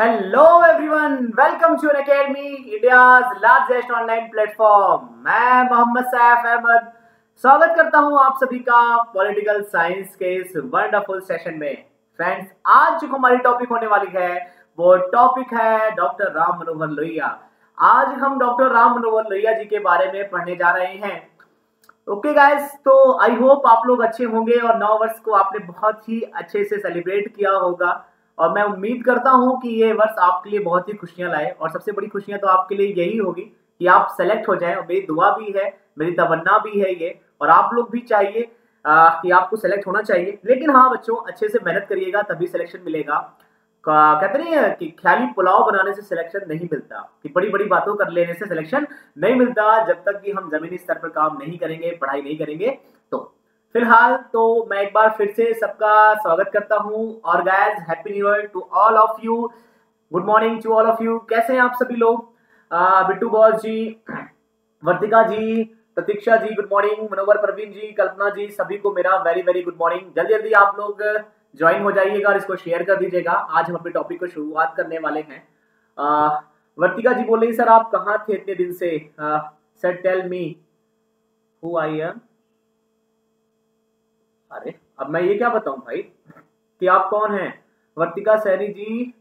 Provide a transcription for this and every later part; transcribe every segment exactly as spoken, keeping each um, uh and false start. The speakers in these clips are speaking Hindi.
Hello everyone, welcome to Unacademy, India's largest online platform. मैं मोहम्मद सैफ अहमद स्वागत करता हूं आप सभी का पॉलिटिकल साइंस के इस वंडरफुल सेशन में। फ्रेंड्स, आज जो हमारी टॉपिक होने वाली है वो टॉपिक है डॉक्टर राम मनोहर लोहिया। आज हम डॉक्टर राम मनोहर लोहिया जी के बारे में पढ़ने जा रहे हैं। ओके गाइज, तो आई होप आप लोग अच्छे होंगे और नौ वर्ष को आपने बहुत ही अच्छे से सेलिब्रेट किया होगा और मैं उम्मीद करता हूं कि ये वर्ष आपके लिए बहुत ही खुशियां लाए। और सबसे बड़ी खुशियां तो आपके लिए यही होगी कि आप सेलेक्ट हो जाएं, और मेरी दुआ भी है, मेरी तमन्ना भी है ये, और आप लोग भी चाहिए आ, कि आपको सेलेक्ट होना चाहिए। लेकिन हाँ बच्चों, अच्छे से मेहनत करिएगा तभी सिलेक्शन मिलेगा। कहते नहीं है कि ख्याली पुलाव बनाने से सिलेक्शन नहीं मिलता, कि बड़ी बड़ी बातों कर लेने से सिलेक्शन नहीं मिलता। जब तक कि हम जमीनी स्तर पर काम नहीं करेंगे, पढ़ाई नहीं करेंगे। तो फिलहाल तो मैं एक बार फिर से सबका स्वागत करता हूं। और guys, happy new year to all of you, good morning to all of you. कैसे हैं आप सभी लोग? Bittu boss ji, Vartika ji, Pratiksha ji, good morning. Manohar Praveen ji, Kalpana ji, सभी को मेरा वेरी वेरी गुड मॉर्निंग। जल्दी जल्दी आप लोग ज्वाइन हो जाइएगा और इसको शेयर कर दीजिएगा। आज हम अपने टॉपिक को शुरुआत करने वाले हैं। वर्तिका जी बोल रही, सर आप कहाँ थे इतने दिन से? Sir tell me who I am. अरे अब मैं ये क्या बताऊं भाई कि आप कौन हैं? वर्तिका सैनी जी,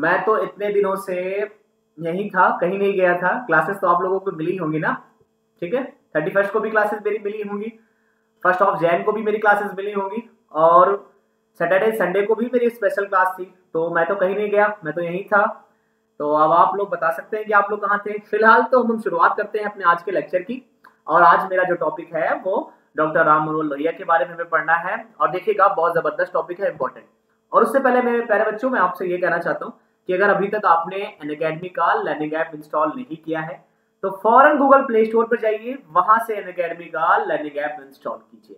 मैं तो इतने दिनों से यही था, कहीं नहीं गया था। क्लासेस तो आप लोगों को मिली होंगी ना, ठीक है? थर्टी फर्स्ट को भी क्लासेस मेरी मिली होंगी, फर्स्ट ऑफ जैन को भी मेरी क्लासेस मिली होंगी, और सैटरडे संडे को भी मेरी स्पेशल क्लास थी। तो मैं तो कहीं नहीं गया, मैं तो यही था। तो अब आप लोग बता सकते हैं कि आप लोग कहाँ थे। फिलहाल तो हम शुरुआत करते हैं अपने आज के लेक्चर की। और आज मेरा जो टॉपिक है वो डॉक्टर राम मनोहर लोहिया के बारे में हमें पढ़ना है। और देखिएगा, बहुत जबरदस्त टॉपिक है, इंपॉर्टेंट। और उससे पहले मेरे प्यारे बच्चों, मैं आपसे ये कहना चाहता हूँ कि अगर अभी तक आपने अनअकैडमी का लर्निंग ऐप इंस्टॉल नहीं किया है तो फौरन गूगल प्ले स्टोर पर जाइए, वहां से अनअकैडमी का लर्निंग ऐप इंस्टॉल कीजिए,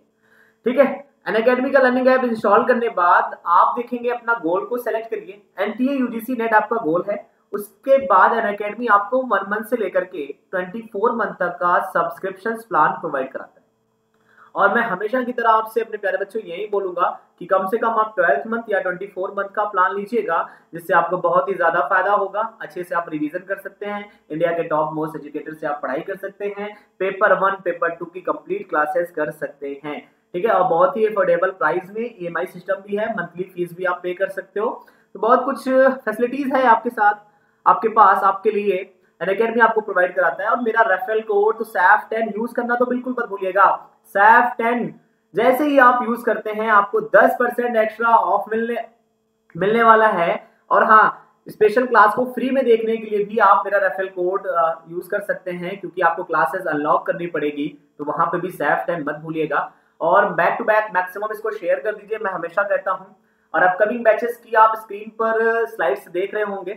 ठीक है? अनअकैडमी का लर्निंग ऐप इंस्टॉल करने बाद आप देखेंगे, अपना गोल को सेलेक्ट करिए। एनटीए यूजीसी नेट आपका गोल है। उसके बाद अनअकैडमी आपको वन मंथ से लेकर के ट्वेंटी फोर मंथ तक का सब्सक्रिप्शन प्लान प्रोवाइड कराता है। और मैं हमेशा की तरह आपसे, अपने प्यारे बच्चों, यही बोलूंगा कि कम से कम आप ट्वेल्थ मंथ या ट्वेंटी फोर मंथ का प्लान लीजिएगा, जिससे आपको बहुत ही ज्यादा फायदा होगा। अच्छे से आप रिवीजन कर सकते हैं, इंडिया के टॉप मोस्ट एजुकेटर से आप पढ़ाई कर सकते हैं, पेपर वन पेपर टू की कंप्लीट क्लासेस कर सकते हैं, ठीक है? और बहुत ही अफोर्डेबल प्राइस में ई एम आई सिस्टम भी है, मंथली फीस भी आप पे कर सकते हो। तो बहुत कुछ फैसिलिटीज है आपके साथ, आपके पास, आपके लिए अनअकैडमी आपको प्रोवाइड कराता है। और मेरा रेफरल कोड तो सैफ टेन यूज करना तो बिल्कुल मत भूलिएगा। सैफ टेन जैसे ही आप यूज करते हैं आपको दस परसेंट एक्स्ट्रा ऑफ मिलने मिलने वाला है। और हाँ, स्पेशल क्लास को फ्री में देखने के लिए भी आप मेरा रेफरल कोड यूज कर सकते हैं, क्योंकि आपको क्लासेस अनलॉक करनी पड़ेगी। तो वहां पे भी सैफ टेन मत भूलिएगा। और बैक टू बैक मैक्सिमम इसको शेयर कर दीजिए, मैं हमेशा कहता हूँ। और अपकमिंग बैचेस की आप स्क्रीन पर स्लाइड्स देख रहे होंगे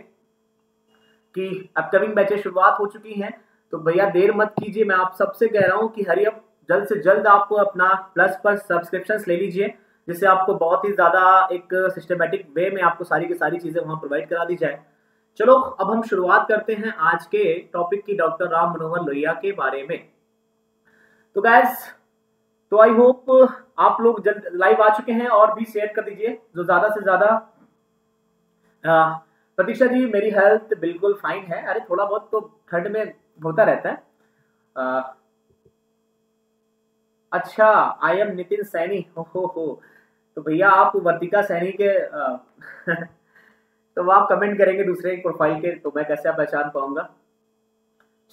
कि अपकमिंग बैचेस शुरुआत हो चुकी हैं। तो भैया देर मत कीजिए, मैं आप सबसे कह रहा हूँ कि हरी अप, जल्द से जल्द आपको अपना प्लस पर सब्सक्रिप्शंस ले लीजिए, जिससे आपको बहुत ही ज़्यादा एक सिस्टमेटिक वे में आपको सारी की सारी चीज़ें वहाँ प्रोवाइड करा दी जाए। चलो अब हम शुरुआत करते हैं आज के टॉपिक की, डॉक्टर राम मनोहर लोहिया के बारे में। तो गाइस, तो आई होप आप लोग जल्द लाइव आ चुके हैं और भी शेयर कर दीजिए जो ज़्यादा से ज़्यादा। प्रतीक्षा जी, मेरी हेल्थ बिल्कुल फाइन है। अरे थोड़ा बहुत तो ठंड में होता रहता है। आ, अच्छा, आई एम नितिन सैनी, हो हो हो। तो भैया आप वर्तिका सैनी के आ, तो आप कमेंट करेंगे दूसरे प्रोफाइल के, तो मैं कैसे पहचान पाऊंगा।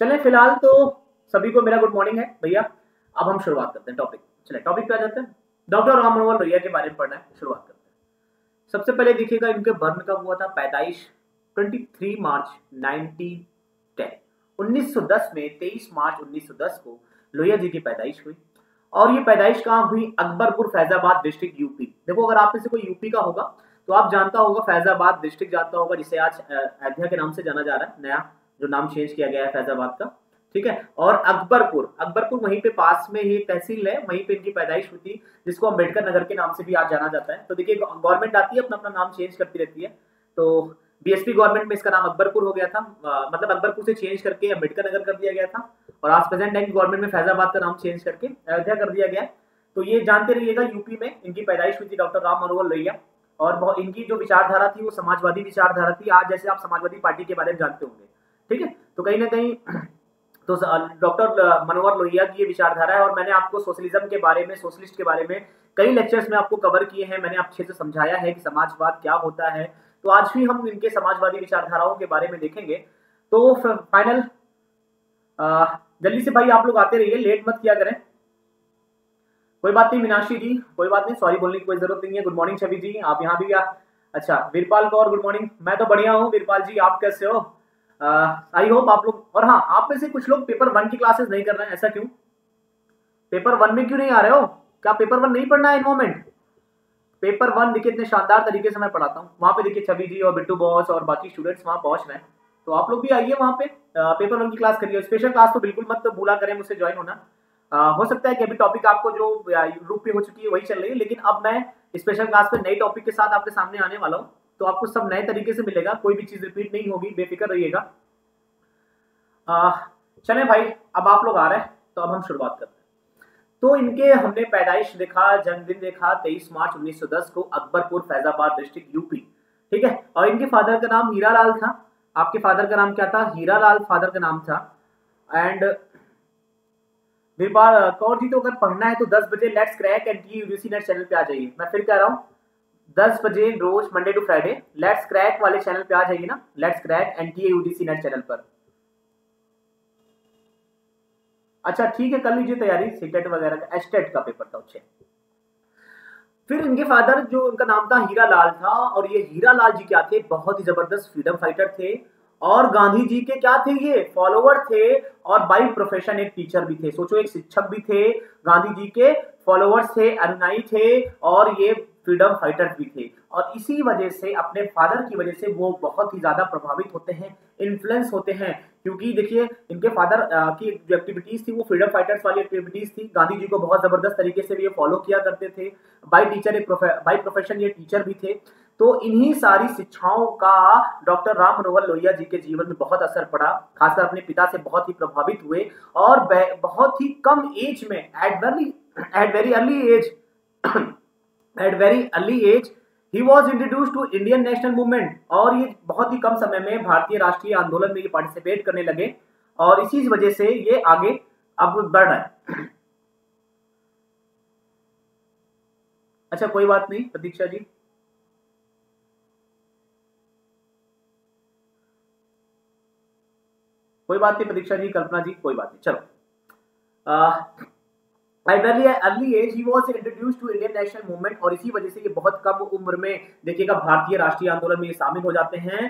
चलें, फिलहाल तो सभी को मेरा गुड मॉर्निंग है। भैया अब हम शुरुआत करते हैं टॉपिक। चलें टॉपिक पे आ जाते हैं, डॉक्टर राम मनोहर लोहिया के बारे में पढ़ना है, शुरुआत करते हैं। सबसे पहले देखिएगा, इनके बर्न कब हुआ था? पैदाइश तेईस मार्च उन्नीस सौ दस में, तेईस मार्च उन्नीस सौ दस को लोहिया जी की पैदाइश हुई। और ये पैदाइश कहाँ हुई? Akbarpur, Faizabad district, UP. देखो, अगर आप में से कोई यूपी का होगा तो आप जानता होगा, फैजाबाद डिस्ट्रिक्ट जानता होगा, जिसे आज अयोध्या के नाम से जाना जा रहा है, नया जो नाम चेंज किया गया है फैजाबाद का, ठीक है? और अकबरपुर, अकबरपुर वहीं पे पास में ही तहसील है, वहीं पे इनकी पैदाइश हुई थी, जिसको अम्बेडकर नगर के नाम से भी आज जाना जाता है। तो देखिए, गवर्नमेंट आती है, अपना अपना नाम चेंज करती रहती है। तो बीएसपी गवर्नमेंट में इसका नाम अकबरपुर हो गया था, आ, मतलब अकबरपुर से चेंज करके अम्बेडकर नगर कर दिया गया था। और आज प्रेजेंट टाइम गवर्नमेंट में फैजाबाद का नाम चेंज करके अयोध्या कर दिया गया। तो ये जानते रहिएगा, यूपी में इनकी पैदाइश हुई थी, डॉक्टर राम मनोहर लोहिया। और इनकी जो विचारधारा थी वो समाजवादी विचारधारा थी, आज जैसे आप समाजवादी पार्टी के बारे में जानते होंगे, ठीक है। तो कहीं ना कहीं तो डॉक्टर मनोहर लोहिया की ये विचारधारा है, और मैंने आपको सोशलिज्म के बारे में, सोशलिस्ट के बारे में कई लेक्चर्स में आपको कवर किए हैं, मैंने अच्छे से समझाया है कि समाजवाद क्या होता है। तो आज भी हम इनके समाजवादी विचारधाराओं के बारे में देखेंगे। तो फाइनल जल्दी से भाई आप लोग आते रहिए, लेट मत किया करें। कोई बात नहीं मीनाक्षी जी, कोई बात नहीं, सॉरी बोलने की कोई जरूरत नहीं है। गुड मॉर्निंग छवि जी, आप यहाँ भी क्या? अच्छा वीरपाल कौर गुड मॉर्निंग, मैं तो बढ़िया हूँ वीरपाल जी, आप कैसे हो? आई uh, होप आप लोग, और हाँ आप में से कुछ लोग पेपर वन की क्लासेस नहीं कर रहे हैं, ऐसा क्यों? पेपर वन में क्यों नहीं आ रहे हो? क्या पेपर वन नहीं पढ़ना है? एनवायरमेंट पेपर वन देखिए इतने शानदार तरीके से मैं पढ़ाता हूँ, वहाँ पे देखिए छवि जी और बिट्टू बॉस और बाकी स्टूडेंट्स वहाँ पहुँच रहे हैं, तो आप लोग भी आइए वहाँ पे, आ, पेपर वन की क्लास करिए। स्पेशल क्लास तो बिल्कुल मत भूला करें, मुझसे ज्वाइन होना। आ, हो सकता है कि अभी टॉपिक आपको जो ग्रुप पे हो चुकी है वही चल रही है, लेकिन अब मैं स्पेशल क्लास पे नए टॉपिक के साथ आपके सामने आने वाला हूँ, तो आपको सब नए तरीके से मिलेगा, कोई भी चीज रिपीट नहीं होगी, बेफिक्र रहिएगा। चले भाई अब आप लोग आ रहे हैं तो अब हम शुरुआत करते हैं। तो इनके हमने पैदाइश देखा, जन्मदिन देखा तेईस मार्च उन्नीस सौ दस को, अकबरपुर फैजाबाद डिस्ट्रिक्ट यूपी, ठीक है। और इनके फादर का नाम हीरालाल था, आपके फादर का नाम क्या था? हीरालाल फादर का नाम था। एंड वीरपाल कौर जी तो अगर पढ़ना है तो दस बजे let's crack NTA UGC NET channel पे आ जाइए, मैं फिर कह रहा हूँ दस बजे रोज Monday to Friday let's crack वाले चैनल पे आ जाइए ना, let's crack NTA UGC NET channel पर। अच्छा ठीक है, कर लीजिए तैयारी सीटेट वगैरह का, एस्टेट का पेपर था उसे। फिर इनके फादर जो उनका नाम था हीरालाल था, और ये हीरालाल जी क्या थे? बहुत ही जबरदस्त फ्रीडम फाइटर थे, और गांधी जी के क्या थे? ये फॉलोअर थे, और बाई प्रोफेशन एक टीचर भी थे। सोचो एक शिक्षक भी थे, गांधी जी के फॉलोअर्स थे, अनुयायी थे, और ये फ्रीडम फाइटर भी थे। और इसी वजह से अपने फादर की वजह से वो बहुत ही ज्यादा प्रभावित होते हैं, इन्फ्लुएंस होते हैं, क्योंकि देखिए इनके फादर की जो एक्टिविटीज थी वो फ्रीडम फाइटर्स वाली एक्टिविटीज थी। गांधी जी को बहुत जबरदस्त तरीके से भी ये फॉलो किया करते थे, बाय टीचर एक बाय प्रोफेशन ये टीचर भी थे। तो इन्हीं सारी शिक्षाओं का डॉक्टर राम मनोहर लोहिया जी के जीवन में बहुत असर पड़ा, खासकर अपने पिता से बहुत ही प्रभावित हुए, और बहुत ही कम एज में at very at very early age At very early age, he was introduced to Indian National Movement, और ये बहुत ही कम समय में भारतीय राष्ट्रीय आंदोलन में ये पार्टिसिपेट करने लगे, और इसी वजह से ये आगे अब बढ़ रहा है। अच्छा कोई बात नहीं प्रतीक्षा जी, कोई बात नहीं प्रतीक्षा जी, कल्पना जी, कोई बात नहीं, चलो। आ, At very early age he was introduced to Indian National Movement, और इसी वजह से ये बहुत कम उम्र में देखिएगा भारतीय राष्ट्रीय आंदोलन में ये शामिल हो जाते हैं।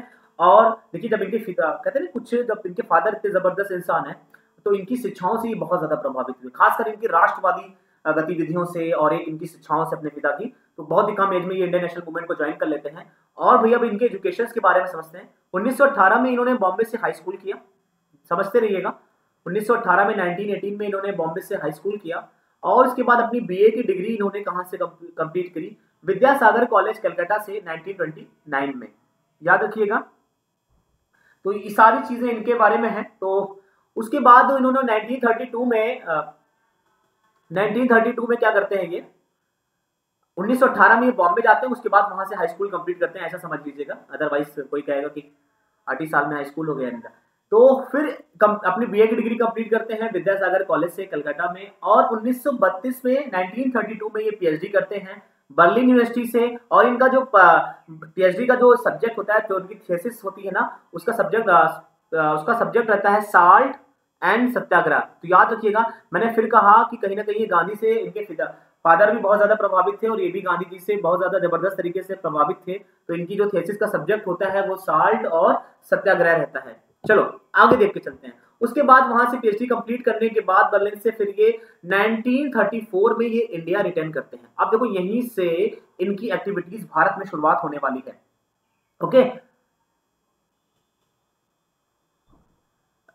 और देखिए जब इनके पिता कहते हैं ना कुछ, जब इनके फादर इतने जबरदस्त इंसान हैं तो इनकी शिक्षाओं से ये बहुत ज्यादा प्रभावित हुए, खासकर इनकी राष्ट्रवादी गतिविधियों से और एक इनकी शिक्षाओं से अपने पिता की। तो बहुत ही कम एज में ये इंडियन नेशनल मूवमेंट को ज्वाइन कर लेते हैं। और भैया अब इनके एजुकेशन के बारे में समझते हैं। उन्नीस सौ अठारह में इन्होंने बॉम्बे से हाई स्कूल किया, समझते रहिएगा। उन्नीस सौ अठारह में नाइनटीन एटीन में इन्होंने बॉम्बे से हाई स्कूल किया, और उसके बाद अपनी बीए की डिग्री इन्होंने कहां से कंप्लीट करी? विद्यासागर कॉलेज कलकत्ता से नाइनटीन ट्वेंटी नाइन में, याद रखिएगा। तो ये सारी चीजें इनके बारे में है। तो उसके बाद इन्होंने नाइनटीन थर्टी टू में नाइनटीन थर्टी टू में क्या करते हैं ये? उन्नीस सौ अठारह में ये बॉम्बे जाते हैं, उसके बाद वहां से हाई स्कूल कंप्लीट करते हैं, ऐसा समझ लीजिएगा, अदरवाइज कोई कहेगा कि अट्ठाईस साल में हाई स्कूल हो गया इनका। तो फिर कम, अपनी बीए की डिग्री कंप्लीट करते हैं विद्यासागर कॉलेज से कलकत्ता में, और उन्नीस सौ बत्तीस में नाइनटीन थर्टी टू में ये पीएचडी करते हैं बर्लिन यूनिवर्सिटी से। और इनका जो पीएचडी का जो सब्जेक्ट होता है, तो उनकी थीसिस होती है ना, उसका सब्जेक्ट उसका सब्जेक्ट रहता है साल्ट एंड सत्याग्रह। तो याद रखिएगा, मैंने फिर कहा कि कहीं ना कहीं गांधी से इनके फादर भी बहुत ज्यादा प्रभावित थे, और ये भी गांधी जी से बहुत ज्यादा जबरदस्त तरीके से प्रभावित थे। तो इनकी जो थीसिस का सब्जेक्ट होता है वो साल्ट और सत्याग्रह रहता है। चलो आगे देख के चलते हैं। उसके बाद वहां से पीएचडी कंप्लीट करने के बाद बर्लिन से फिर ये नाइनटीन थर्टी फोर में ये इंडिया रिटर्न करते हैं। अब देखो यहीं से इनकी एक्टिविटीज भारत में शुरुआत होने वाली है। ओके,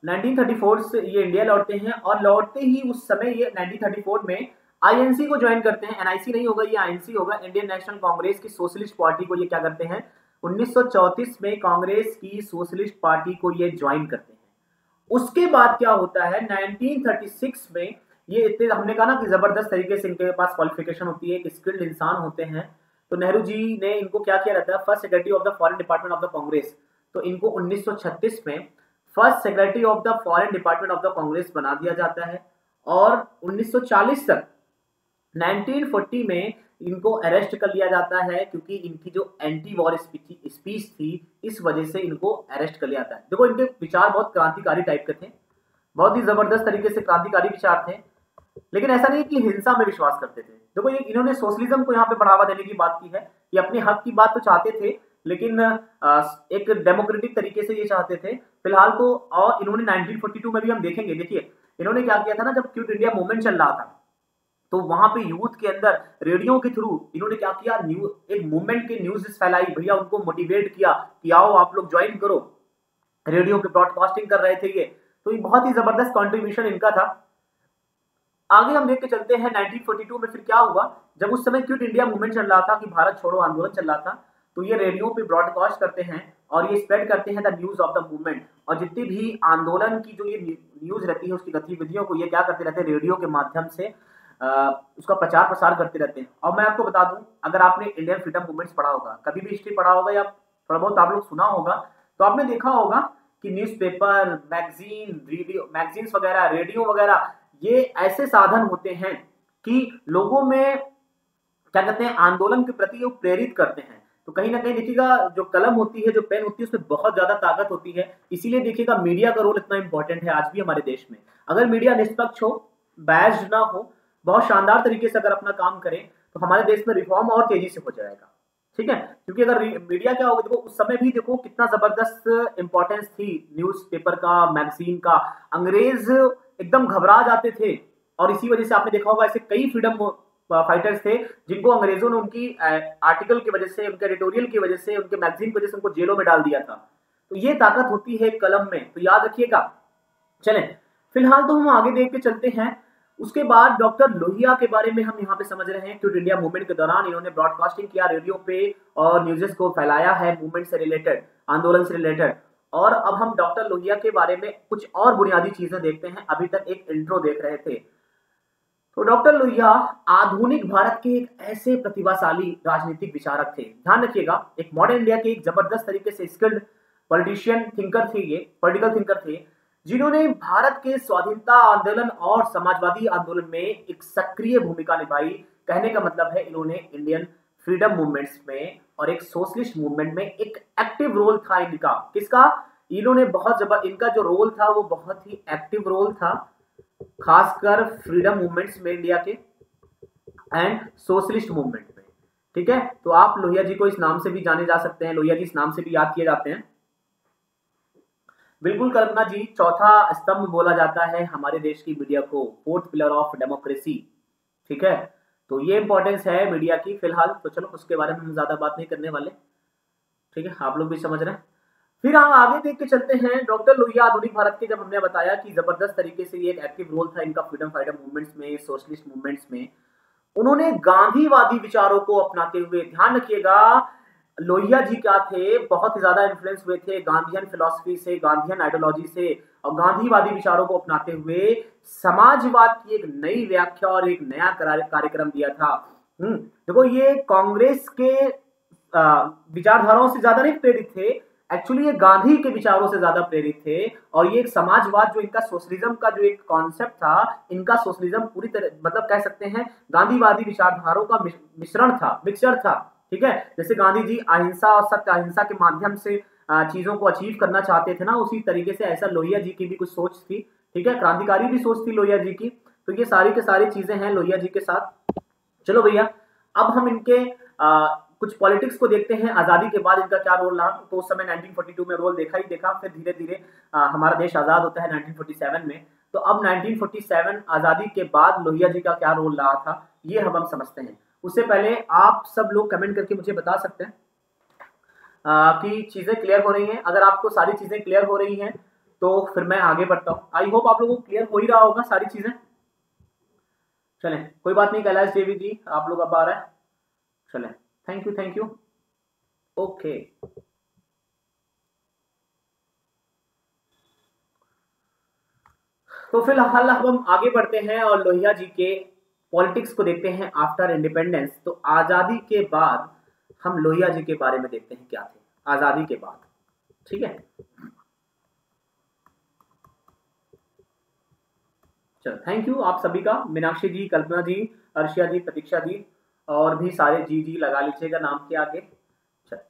नाइनटीन थर्टी फोर से ये इंडिया लौटते हैं, और लौटते ही उस समय ये नाइनटीन थर्टी फोर में आईएनसी को ज्वाइन करते हैं। एनआईसी नहीं होगा ये, आईएनसी होगा, इंडियन नेशनल कांग्रेस की सोशलिस्ट पार्टी को ये क्या करते हैं? उन्नीस सौ चौंतीस में कांग्रेस की सोशलिस्ट पार्टी को ये ज्वाइन करते हैं। उसके बाद क्या होता है? नाइनटीन थर्टी सिक्स में ये इतने, हमने कहा ना कि जबरदस्त तरीके से इनके पास क्वालिफिकेशन होती है, एक स्किल्ड इंसान होते हैं। तो नेहरू जी ने इनको क्या किया रहता है, first secretary of the foreign department of the Congress. तो इनको उन्नीस सौ छत्तीस में first secretary of the foreign department of the Congress बना दिया जाता है और उन्नीस सौ चालीस तक उन्नीस सौ चालीस में इनको अरेस्ट कर लिया जाता है क्योंकि इनकी जो एंटी वॉर स्पीच थी इस वजह से इनको अरेस्ट कर लिया जाता है। देखो इनके विचार बहुत क्रांतिकारी टाइप के थे, बहुत ही जबरदस्त तरीके से क्रांतिकारी विचार थे, लेकिन ऐसा नहीं कि हिंसा में विश्वास करते थे। देखो ये इन्होंने सोशलिज्म को यहाँ पे बढ़ावा देने की बात की है, ये अपने हक की बात तो चाहते थे लेकिन एक डेमोक्रेटिक तरीके से ये चाहते थे फिलहाल तो। और इन्होंने उन्नीस सौ बयालीस में भी हम देखेंगे, देखिए इन्होंने क्या किया था ना, जब क्विट इंडिया मूवमेंट चल रहा था तो वहां पे यूथ के अंदर रेडियो के थ्रू इन्होंने क्या किया, एक मूवमेंट की न्यूज फैलाई, भैया उनको मोटिवेट किया कि आओ आप लोग ज्वाइन करो। रेडियो पे ब्रॉडकास्टिंग कर रहे थे ये, तो ये बहुत ही जबरदस्त कॉन्ट्रीब्यूशन इनका था। आगे हम देख के चलते हैं उन्नीस सौ बयालीस में फिर क्या हुआ, जब उस समय क्विट इंडिया मूवमेंट चल रहा था कि भारत छोड़ो आंदोलन चल रहा था, तो ये रेडियो पे ब्रॉडकास्ट करते हैं और ये स्प्रेड करते हैं the news of the movement. और जितनी भी आंदोलन की जो ये न्यूज रहती है उसकी गतिविधियों को ये क्या करते रहते हैं, रेडियो के माध्यम से आ, उसका प्रचार प्रसार करते रहते हैं। और मैं आपको बता दूं, अगर आपने इंडियन फ्रीडम मूवमेंट्स पढ़ा होगा, कभी भी हिस्ट्री पढ़ा होगा या थोड़ा बहुत आप लोग सुना होगा, तो आपने देखा होगा कि न्यूज़पेपर, मैगजीन, रेडियो, मैगजीन्स वगैरह, रेडियो वगैरह, ये ऐसे साधन होते हैं कि लोगों में क्या कहते हैं, आंदोलन के प्रति वो प्रेरित करते हैं। तो कहीं ना कहीं देखिएगा जो कलम होती है, जो पेन होती है, उसमें बहुत ज्यादा ताकत होती है। इसीलिए देखिएगा मीडिया का रोल इतना इंपॉर्टेंट है आज भी हमारे देश में। अगर मीडिया निष्पक्ष हो, बैज ना हो, बहुत शानदार तरीके से अगर अपना काम करें तो हमारे देश में रिफॉर्म और तेजी से हो जाएगा, ठीक है। क्योंकि अगर मीडिया क्या होगा, देखो उस समय भी देखो कितना जबरदस्त इंपॉर्टेंस थी न्यूज़पेपर का, मैगजीन का। अंग्रेज एकदम घबरा जाते थे और इसी वजह से आपने देखा होगा ऐसे कई फ्रीडम फाइटर्स थे जिनको अंग्रेजों ने उनकी आर्टिकल की वजह से, उनके एडिटोरियल की वजह से, उनके मैगजीन की वजह से उनको जेलों में डाल दिया था। तो ये ताकत होती है कलम में, तो याद रखिएगा। चलें फिलहाल तो हम आगे देख के चलते हैं। उसके बाद डॉक्टर लोहिया के बारे में हम यहाँ पे समझ रहे हैं, क्विट इंडिया मूवमेंट के दौरान इन्होंने ब्रॉडकास्टिंग किया रेडियो पे और न्यूज़ेस को फैलाया है मूवमेंट से रिलेटेड, आंदोलन से रिलेटेड। और अब हम डॉक्टर लोहिया के बारे में कुछ और बुनियादी चीजें देखते हैं, अभी तक एक इंट्रो देख रहे थे। तो डॉक्टर लोहिया आधुनिक भारत के एक ऐसे प्रतिभाशाली राजनीतिक विचारक थे, ध्यान रखिएगा, एक मॉडर्न इंडिया के एक जबरदस्त तरीके से स्किल्ड पॉलिटिशियन थिंकर थे, ये पॉलिटिकल थिंकर थे जिन्होंने भारत के स्वाधीनता आंदोलन और समाजवादी आंदोलन में एक सक्रिय भूमिका निभाई। कहने का मतलब है इन्होंने इंडियन फ्रीडम मूवमेंट्स में और एक सोशलिस्ट मूवमेंट में एक एक्टिव रोल था इनका। किसका? इन्होंने बहुत जबर इनका जो रोल था वो बहुत ही एक्टिव रोल था, खासकर फ्रीडम मूवमेंट्स में इंडिया के एंड सोशलिस्ट मूवमेंट में, ठीक है। तो आप लोहिया जी को इस नाम से भी जाने जा सकते हैं, लोहिया जी इस नाम से भी याद किए जाते हैं। बिल्कुल कल्पना जी, चौथा स्तंभ बोला जाता है हमारे देश की मीडिया को, फोर्थ पिलर ऑफ डेमोक्रेसी, ठीक है। तो ये इंपॉर्टेंस है मीडिया की फिलहाल। तो चलो उसके बारे में हम ज्यादा बात नहीं करने वाले, ठीक है, आप लोग भी समझ रहे हैं। फिर हम आगे देख के चलते हैं। डॉक्टर लोहिया आधुनिक भारत के, जब हमने बताया कि जबरदस्त तरीके से ये एक एक्टिव रोल था इनका फ्रीडम फाइटर मूवमेंट्स में, सोशलिस्ट मूवमेंट्स में, उन्होंने गांधीवादी विचारों को अपनाते हुए, ध्यान रखिएगा लोहिया जी क्या थे, बहुत ही ज्यादा इन्फ्लुएंस हुए थे गांधीयन फिलॉसफी से, गांधीयन आइडियोलॉजी से, और गांधीवादी विचारों को अपनाते हुए समाजवाद की एक नई व्याख्या और एक नया कार्यक्रम दिया था। हम्म देखो ये कांग्रेस के विचारधाराओं से ज्यादा नहीं प्रेरित थे, एक्चुअली ये गांधी के विचारों से ज्यादा प्रेरित थे। और ये एक समाजवाद जो इनका सोशलिज्म का जो एक कॉन्सेप्ट था, इनका सोशलिज्म पूरी तरह मतलब कह सकते हैं गांधीवादी विचारधाराओं का मिश्रण था, मिक्सचर था, ठीक है। जैसे गांधी जी अहिंसा और सत्य अहिंसा के माध्यम से चीजों को अचीव करना चाहते थे ना, उसी तरीके से ऐसा लोहिया जी की भी कुछ सोच थी, ठीक है, क्रांतिकारी भी सोच थी लोहिया जी की। तो ये सारी के सारी चीजें हैं लोहिया जी के साथ। चलो भैया अब हम इनके आ, कुछ पॉलिटिक्स को देखते हैं। आजादी के बाद इनका क्या रोल रहा, तो उस समय उन्नीस सौ बयालीस में रोल देखा ही देखा। फिर धीरे धीरे हमारा देश आजाद होता है उन्नीस सौ सैंतालीस में। तो अब उन्नीस सौ सैंतालीस आजादी के बाद लोहिया जी का क्या रोल रहा था ये हम हम समझते हैं। उससे पहले आप सब लोग कमेंट करके मुझे बता सकते हैं आ, कि चीजें क्लियर हो रही हैं। अगर आपको सारी चीजें क्लियर हो रही हैं तो फिर मैं आगे बढ़ता हूँ। आई होप आप लोगों को क्लियर हो ही रहा होगा सारी चीजें। चलें कोई बात नहीं, कैलाश देवी जी आप लोग अब आ रहा है, चलें thank you thank you okay. तो फिलहाल हम आगे बढ़ते हैं और लोहिया जी के पॉलिटिक्स को देखते हैं आफ्टर इंडिपेंडेंस। तो आजादी के बाद हम लोहिया जी के बारे में देखते हैं क्या थे आजादी के बाद, ठीक है। चलो, थैंक यू आप सभी का, मीनाक्षी जी, कल्पना जी, अर्शिया जी, प्रतीक्षा जी और भी सारे जी जी लगा लीजिएगा नाम के आगे। चलो,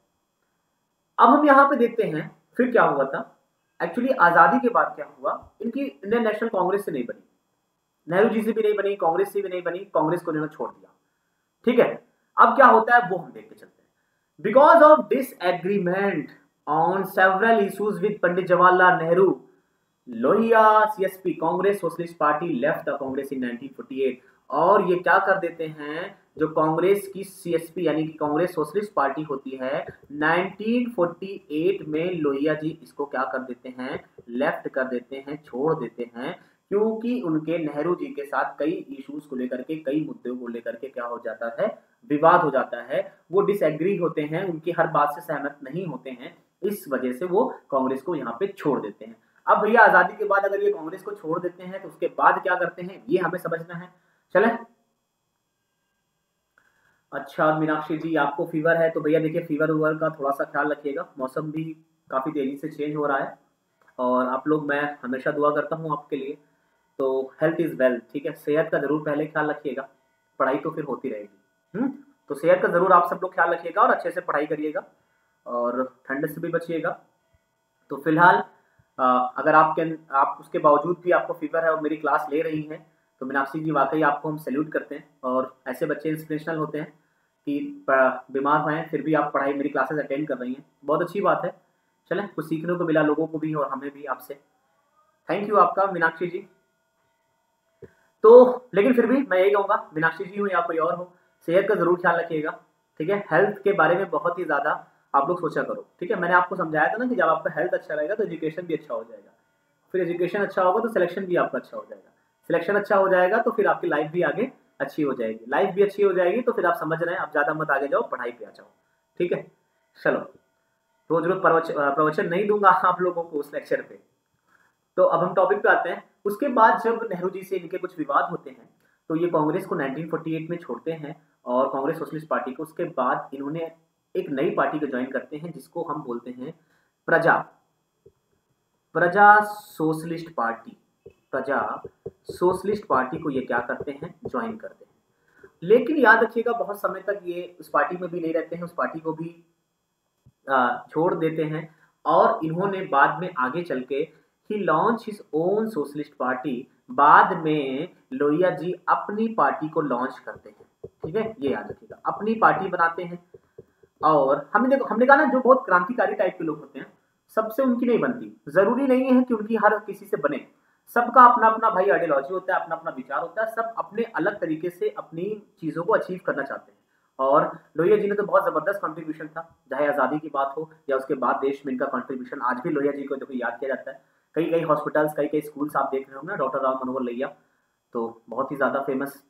अब हम यहाँ पे देखते हैं फिर क्या हुआ था एक्चुअली आजादी के बाद क्या हुआ। इनकी इंडियन नेशनल कांग्रेस से नहीं बनी, नेहरू जी से भी नहीं बनी, कांग्रेस से भी नहीं बनी, कांग्रेस को इन्होंने छोड़ दिया, ठीक है। अब क्या होता है वो हम देख के चलते हैं। Because of disagreement on several issues with Pandit Jawaharlal Nehru, Lohia CSP Congress socialist party left the Congress in nineteen forty eight. और ये क्या कर देते हैं, जो कांग्रेस की सीएसपी यानी कि कांग्रेस सोशलिस्ट पार्टी होती है, नाइनटीन फोर्टी एट में लोहिया जी इसको क्या कर देते हैं, लेफ्ट कर देते हैं, छोड़ देते हैं, क्योंकि उनके नेहरू जी के साथ कई इश्यूज को लेकर के, कई मुद्दे को लेकर के क्या हो जाता है, विवाद हो जाता है। वो डिसएग्री होते हैं, उनकी हर बात से सहमत नहीं होते हैं, इस वजह से वो कांग्रेस को यहाँ पे छोड़ देते हैं। अब भैया आजादी के बाद अगर ये कांग्रेस को छोड़ देते हैं तो उसके बाद क्या करते हैं ये हमें समझना है। चले, अच्छा मीनाक्षी जी आपको फीवर है, तो भैया देखिए फीवर ओवर का थोड़ा सा ख्याल रखिएगा, मौसम भी काफ़ी तेज़ी से चेंज हो रहा है और आप लोग, मैं हमेशा दुआ करता हूँ आपके लिए, तो हेल्थ इज़ वेल्थ, ठीक है। सेहत का ज़रूर पहले ख्याल रखिएगा, पढ़ाई तो फिर होती रहेगी, हम्म तो सेहत का ज़रूर आप सब लोग ख्याल रखिएगा और अच्छे से पढ़ाई करिएगा और ठंड से भी बचिएगा। तो फिलहाल अगर आपके आप उसके बावजूद भी आपको फीवर है और मेरी क्लास ले रही हैं तो मीनाक्षी जी वाकई आपको हम सैल्यूट करते हैं, और ऐसे बच्चे इंस्पिरेशनल होते हैं कि बीमार हुए हैं फिर भी आप पढ़ाई, मेरी क्लासेस अटेंड कर रही हैं, बहुत अच्छी बात है। चलें, कुछ सीखने को मिला लोगों को भी और हमें भी आपसे, थैंक यू आपका मीनाक्षी जी। तो लेकिन फिर भी मैं यही कहूँगा, मीनाक्षी जी हो या कोई और हो, सेहत का ज़रूर ख्याल रखिएगा, ठीक है। हेल्थ के बारे में बहुत ही ज़्यादा आप लोग सोचा करो, ठीक है। मैंने आपको समझाया था ना कि जब आपका हेल्थ अच्छा रहेगा तो एजुकेशन भी अच्छा हो जाएगा, फिर एजुकेशन अच्छा होगा तो सिलेक्शन भी आपका अच्छा हो जाएगा, सिलेक्शन अच्छा हो जाएगा तो फिर आपकी लाइफ भी आगे अच्छी हो जाएगी, लाइफ भी अच्छी हो जाएगी तो फिर आप समझ रहे हैं, आप ज़्यादा मत आगे जाओ, पढ़ाई पे आ जाओ, ठीक है। चलो, रोज रोज प्रवचन नहीं दूंगा आप लोगों को उस लेक्चर पे। तो अब हम टॉपिक पे आते हैं। उसके बाद जब नेहरू जी से इनके कुछ विवाद होते हैं तो ये कांग्रेस को नाइनटीन फोर्टी एट में छोड़ते हैं और कांग्रेस सोशलिस्ट पार्टी को। उसके बाद इन्होंने एक नई पार्टी को ज्वाइन करते हैं जिसको हम बोलते हैं Praja, Praja socialist party, Praja socialist party को ये क्या करते हैं, ज्वाइन करते हैं। लेकिन याद रखिएगा बहुत समय तक ये उस पार्टी में भी नहीं रहते हैं, उस पार्टी को भी आ, छोड़ देते हैं और इन्होंने बाद में आगे चल के ही launch his own socialist party, बाद में लोहिया जी अपनी पार्टी को लॉन्च करते हैं, ठीक है, ये याद रखिएगा। अपनी पार्टी बनाते हैं और हमने देखो हमने कहा ना जो बहुत क्रांतिकारी टाइप के लोग होते हैं सबसे उनकी नहीं बनती, जरूरी नहीं है कि उनकी हर किसी से बने, सबका अपना अपना भाई आइडियोलॉजी होता है, अपना अपना विचार होता है, सब अपने अलग तरीके से अपनी चीज़ों को अचीव करना चाहते हैं। और लोहिया जी ने तो बहुत ज़बरदस्त कंट्रीब्यूशन था, चाहे आज़ादी की बात हो या उसके बाद देश में इनका कंट्रीब्यूशन आज भी लोहिया जी को देखो याद किया जाता है। कई कई हॉस्पिटल्स, कई कई स्कूल्स आप देख रहे होंगे, डॉक्टर राम मनोहर लोहिया तो बहुत ही ज़्यादा फेमस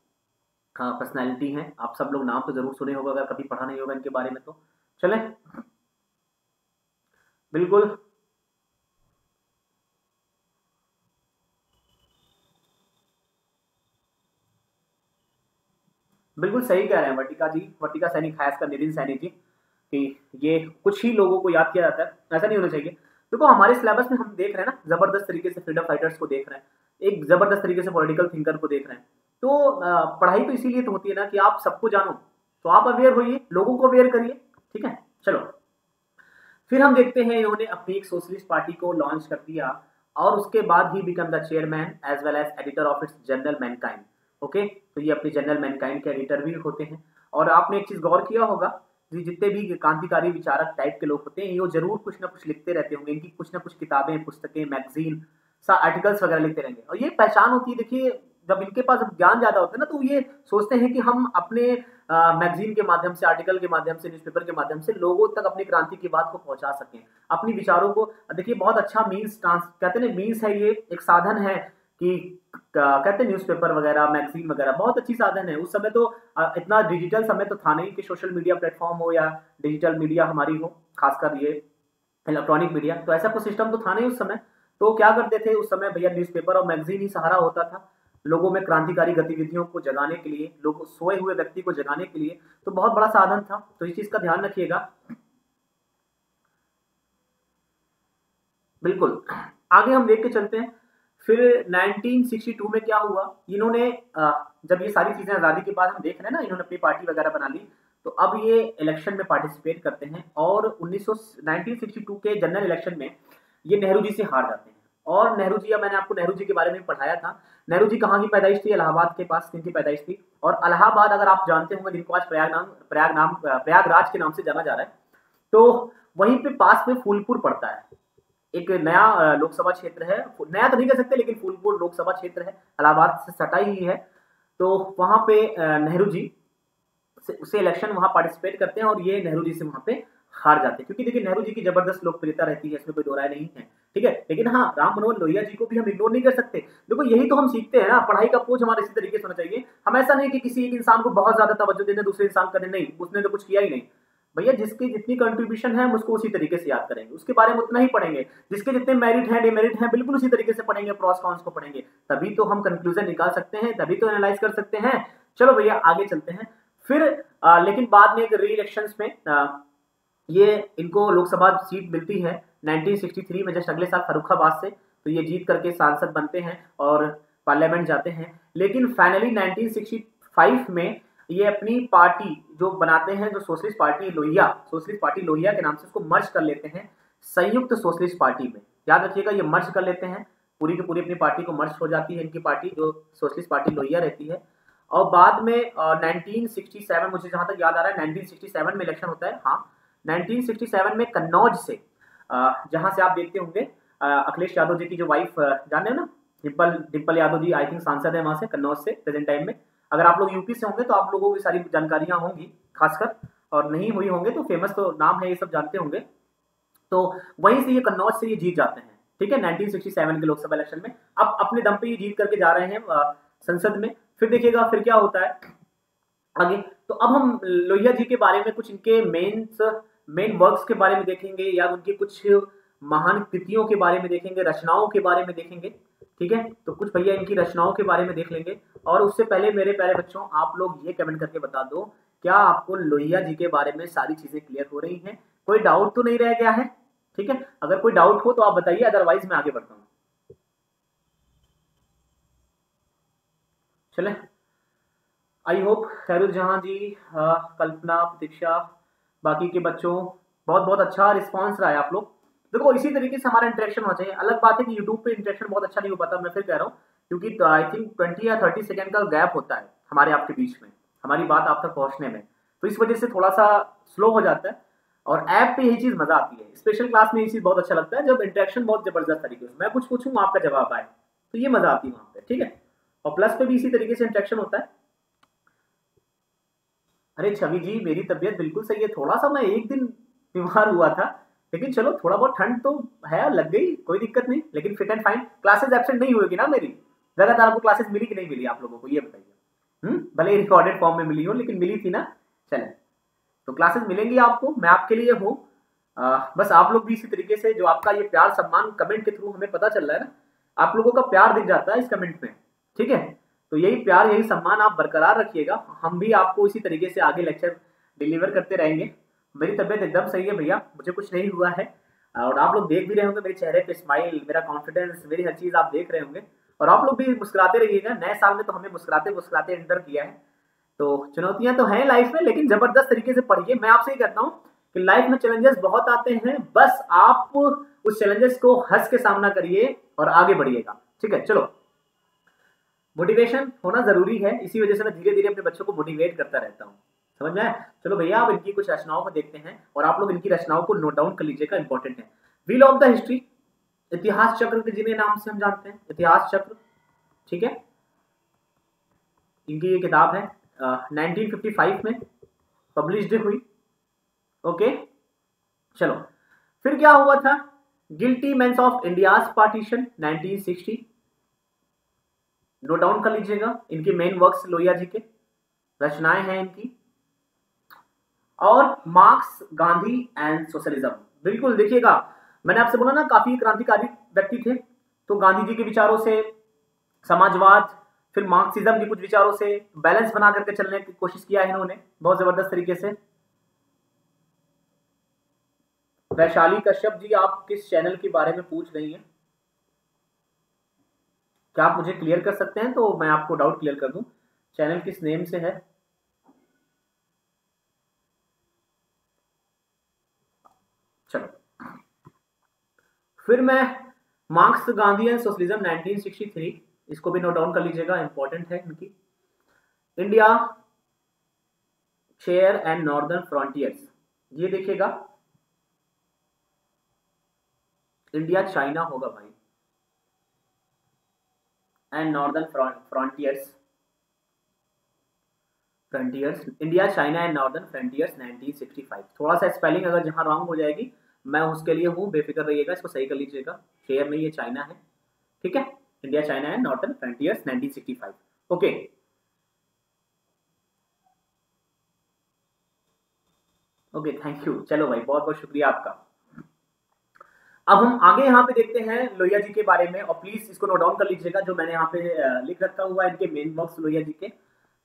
पर्सनैलिटी हैं, आप सब लोग नाम तो जरूर सुने होगा अगर कभी पढ़ा नहीं होगा इनके बारे में तो। चलें, बिल्कुल, बिल्कुल सही कह रहे हैं वर्टिका जी, वर्टिका सैनी, खास कर नितिन सैनी जी, कि ये कुछ ही लोगों को याद किया जाता है, ऐसा नहीं होना चाहिए। देखो हमारे सिलेबस में हम देख रहे हैं ना, जबरदस्त तरीके से फ्रीडम फाइटर्स को देख रहे हैं, एक जबरदस्त तरीके से पॉलिटिकल थिंकर को देख रहे हैं, तो पढ़ाई तो इसीलिए तो होती है ना कि आप सबको जानो, तो आप अवेयर होइए, लोगों को अवेयर करिए, ठीक है। चलो, फिर हम देखते हैं इन्होंने अपनी एक सोशलिस्ट पार्टी को लॉन्च कर दिया और उसके बाद ही become the chairman as well as editor of its journal Mankind, okay okay, तो ये अपने जनरल मैनकाइंड के एडिटर भी होते हैं। और आपने एक चीज़ गौर किया होगा कि जितने भी क्रांतिकारी विचारक टाइप के लोग होते हैं ये जरूर कुछ ना कुछ लिखते रहते होंगे, इनकी कुछ ना कुछ किताबें, पुस्तकें, मैगजीन, सा आर्टिकल्स वगैरह लिखते रहेंगे। और ये पहचान होती है, देखिए जब इनके पास ज्ञान ज़्यादा होता है ना तो ये सोचते हैं कि हम अपने मैगजीन के माध्यम से, आर्टिकल के माध्यम से, न्यूज़पेपर के माध्यम से लोगों तक अपनी क्रांति की बात को पहुंचा सकें, अपने विचारों को। देखिए बहुत अच्छा मीन्स, कहते हैं मीन्स है, ये एक साधन है कि कहते हैं न्यूज़पेपर वगैरह, मैगजीन वगैरह बहुत अच्छी साधन है। उस समय तो इतना डिजिटल समय तो था नहीं कि सोशल मीडिया प्लेटफॉर्म हो या डिजिटल मीडिया हमारी हो, खासकर ये इलेक्ट्रॉनिक मीडिया, तो ऐसा कोई सिस्टम तो था नहीं उस समय। तो क्या करते थे उस समय भैया, न्यूज़पेपर और मैगजीन ही सहारा होता था, लोगों में क्रांतिकारी गतिविधियों को जगाने के लिए, लोगों सोए हुए व्यक्ति को जगाने के लिए, तो बहुत बड़ा साधन था। तो इस चीज का ध्यान रखिएगा। बिल्कुल आगे हम देख के चलते हैं। फिर नाइनटीन सिक्सटी टू में क्या हुआ, इन्होंने जब ये सारी चीजें आजादी के बाद हम देख रहे हैं ना, इन्होंने अपनी पार्टी वगैरह बना ली, तो अब ये इलेक्शन में पार्टिसिपेट करते हैं और उन्नीस सौ नाइनटीन सिक्सटी टू के जनरल इलेक्शन में ये नेहरू जी से हार जाते हैं। और नेहरू जी, मैंने आपको नेहरू जी के बारे में पढ़ाया था। नेहरू जी कहाँ की पैदाइश थी? इलाहाबाद के पास इनकी पैदाइश थी। और इलाहाबाद, अगर आप जानते होंगे, जिनको आज प्रयाग नाम प्रयाग नाम प्रयागराज के नाम से जाना जा रहा है, तो वहीं पे पास में फूलपुर पड़ता है। एक नया लोकसभा क्षेत्र है, नया तो नहीं कह सकते, लेकिन फूलपुर लोकसभा क्षेत्र है, इलाहाबाद से सटा ही है। तो वहां पे नेहरू जी उसे इलेक्शन वहां पार्टिसिपेट करते हैं और ये नेहरू जी से वहां पे हार जाते हैं। क्योंकि देखिए, नेहरू जी की जबरदस्त लोकप्रियता रहती है, इसमें कोई दो राय नहीं है, ठीक है। लेकिन हाँ, राम मनोहर लोहिया जी को भी हम इग्नोर नहीं कर सकते। देखो, यही तो हम सीखते हैं ना, पढ़ाई का बोझ हमारे इसी तरीके से होना चाहिए। हम ऐसा नहीं कि किसी एक इंसान को बहुत ज्यादा तवज्जो देते, दूसरे इंसान करने नहीं, उसने तो कुछ किया ही नहीं। भैया, जिसकी जितनी कंट्रीब्यूशन है हम उसको उसी तरीके से याद करेंगे, उसके बारे में उतना ही पढ़ेंगे। जिसके जितने मेरिट है, डिमेरिट है, बिल्कुल उसी तरीके से पढ़ेंगे, प्रॉस कॉन्स को पढ़ेंगे, तभी तो हम कंक्लूजन निकाल सकते हैं, तभी तो एनालाइज कर सकते हैं। चलो भैया, आगे चलते हैं। फिर आ, लेकिन बाद में री इलेक्शन में आ, ये इनको लोकसभा सीट मिलती है नाइनटीन सिक्सटी थ्री में, जस्ट अगले साल फर्रुखाबाद से। तो ये जीत करके सांसद बनते हैं और पार्लियामेंट जाते हैं। लेकिन फाइनली नाइनटीन सिक्सटी फाइव में ये अपनी पार्टी जो बनाते हैं, जो socialist party Lohia, socialist party Lohia के नाम से, उसको मर्ज कर लेते हैं संयुक्त सोशलिस्ट पार्टी में। याद रखिएगा, ये मर्ज कर लेते हैं, पूरी की पूरी अपनी पार्टी को मर्ज हो जाती है इनकी पार्टी, जो सोशलिस्ट पार्टी लोहिया रहती है। और बाद में नाइनटीन सिक्सटी सेवन, मुझे जहाँ तक याद आ रहा है नाइनटीन सिक्सटी सेवन में इलेक्शन होता है। हाँ, नाइनटीन सिक्सटी सेवन में कन्नौज से, जहाँ से आप देखते होंगे अखिलेश यादव जी की जो वाइफ, जाने ना, डिम्पल डिम्पल यादव जी, आई थिंक सांसद है वहाँ से, कन्नौज से प्रेजेंट टाइम में। अगर आप लोग यूपी से होंगे तो आप लोगों की सारी जानकारियां होंगी खासकर, और नहीं हुई होंगे तो फेमस तो नाम है, ये सब जानते होंगे। तो वहीं से ये कन्नौज से ये जीत जाते हैं, ठीक है, नाइनटीन सिक्सटी सेवन के लोकसभा इलेक्शन में। अब अपने दम पे ये जीत करके जा रहे हैं संसद में। फिर देखिएगा फिर क्या होता है आगे। तो अब हम लोहिया जी के बारे में कुछ, इनके मेन मेन वर्क्स के बारे में देखेंगे, या उनकी कुछ महान कृतियों के बारे में देखेंगे, रचनाओं के बारे में देखेंगे, ठीक है। तो कुछ भैया इनकी रचनाओं के बारे में देख लेंगे। और उससे पहले मेरे प्यारे बच्चों, आप लोग ये कमेंट करके बता दो, क्या आपको लोहिया जी के बारे में सारी चीजें क्लियर हो रही हैं? कोई डाउट तो नहीं रह गया है? ठीक है, अगर कोई डाउट हो तो आप बताइए, अदरवाइज मैं आगे बढ़ता हूँ। चले, आई होप खैरुजहां जी, आ, कल्पना, प्रतीक्षा, बाकी के बच्चों, बहुत बहुत अच्छा रिस्पॉन्स रहा है आप लोग। देखो, इसी तरीके से हमारा इंटरेक्शन होना चाहिए। अलग बात है कि यूट्यूब पे इंटरेक्शन बहुत अच्छा नहीं हो पाता, मैं फिर कह रहा हूँ, क्योंकि आई थिंक ट्वेंटी या थर्टी सेकेंड का गैप होता है हमारे आपके बीच में, हमारी बात आप तक पहुँचने में, तो इस वजह से थोड़ा सा स्लो हो जाता है। और ऐप पे यही चीज़ मजा आती है, स्पेशल क्लास में ये चीज़ बहुत अच्छा लगता है, जब इंटरेक्शन बहुत जबरदस्त तरीके से, मैं कुछ पूछूँ आपका जवाब आए, तो ये मजा आती है वहाँ पे, ठीक है। और प्लस पे भी इसी तरीके से इंटरेक्शन होता है। अरे छवि जी, मेरी तबीयत बिल्कुल सही है, थोड़ा सा मैं एक दिन बीमार हुआ था, लेकिन चलो थोड़ा बहुत ठंड तो है, लग गई, कोई दिक्कत नहीं, लेकिन fit and fine. Classes absent नहीं होगी ना मेरी, लगातार आपको क्लासेस मिली कि नहीं मिली आप लोगों को, ये बताइए। हम्म, भले रिकॉर्डेड फॉर्म में मिली हो, लेकिन मिली थी ना। चलें, तो क्लासेस मिलेंगी आपको, मैं आपके लिए हूँ। बस आप लोग भी इसी तरीके से, जो आपका ये प्यार सम्मान कमेंट के थ्रू हमें पता चल रहा है ना, आप लोगों का प्यार दिख जाता है इस कमेंट में, ठीक है। तो यही प्यार, यही सम्मान आप बरकरार रखिएगा, हम भी आपको इसी तरीके से आगे लेक्चर डिलीवर करते रहेंगे। मेरी तबीयत एकदम सही है भैया, मुझे कुछ नहीं हुआ है, और आप लोग देख भी रहे होंगे मेरे चेहरे पे स्माइल, मेरा कॉन्फिडेंस, मेरी हर चीज़ आप देख रहे होंगे। और आप लोग भी मुस्कुराते रहिएगा, नए साल में तो हमें मुस्कुराते मुस्कुराते एंटर किया है। तो चुनौतियां तो हैं लाइफ में, लेकिन ज़बरदस्त तरीके से पढ़िए। मैं आपसे ये कहता हूँ कि लाइफ में चैलेंजेस बहुत आते हैं, बस आप उस चैलेंजेस को हंस के सामना करिए और आगे बढ़िएगा, ठीक है। चलो, मोटिवेशन होना ज़रूरी है, इसी वजह से मैं धीरे धीरे अपने बच्चों को मोटिवेट करता रहता हूँ, समझ में आया। चलो भैया, आप इनकी कुछ रचनाओं को देखते हैं, और आप लोग इनकी रचनाओं को नोट डाउन कर लीजिएगा, इंपॉर्टेंट है। व्हील ऑफ द हिस्ट्री, इतिहास चक्र के जिन्हें नाम से हम जानते हैं, इतिहास चक्र, ठीक है, इनकी ये किताब है, नाइनटीन फिफ्टी फाइव में पब्लिश्ड हुई, ओके। चलो, फिर क्या हुआ था, guilty mains of India's partition nineteen sixty, note down कर लीजिएगा, इनके मेन वर्क्स लोहिया जी के, रचनाएं हैं इनकी। और मार्क्स, गांधी एंड सोशलिज्म, बिल्कुल देखिएगा, मैंने आपसे बोला ना, काफी क्रांतिकारी व्यक्ति थे, तो गांधी जी के विचारों से समाजवाद, फिर मार्क्सिज्म के कुछ विचारों से बैलेंस बना करके चलने की कोशिश किया है इन्होंने बहुत जबरदस्त तरीके से। वैशाली कश्यप जी, आप किस चैनल के बारे में पूछ रही हैं, क्या आप मुझे क्लियर कर सकते हैं? तो मैं आपको डाउट क्लियर कर दूं, चैनल किस नेम से है? चलो फिर मैं Marx Gandhi and socialism nineteen sixty three, इसको भी नोट डाउन कर लीजिएगा, इंपॉर्टेंट है इनकी। India share and northern frontiers, ये देखिएगा इंडिया चाइना होगा भाई, and northern frontiers frontiers India China and northern frontiers nineteen sixty five. थोड़ा सा स्पेलिंग अगर जहां रॉन्ग हो जाएगी मैं उसके लिए हूं, बेफिक्र रहिएगा, इसको सही कर लीजिएगा। शेयर में ये चाइना है, ठीक है, India China and northern frontiers nineteen sixty five. Okay, okay thank you. चलो भाई बहुत बहुत शुक्रिया आपका। अब हम आगे यहाँ पे देखते हैं लोहिया जी के बारे में, और प्लीज इसको नोट डाउन कर लीजिएगा जो मैंने यहाँ पे लिख रखा हुआ है इनके मेन बॉक्स लोहिया जी के।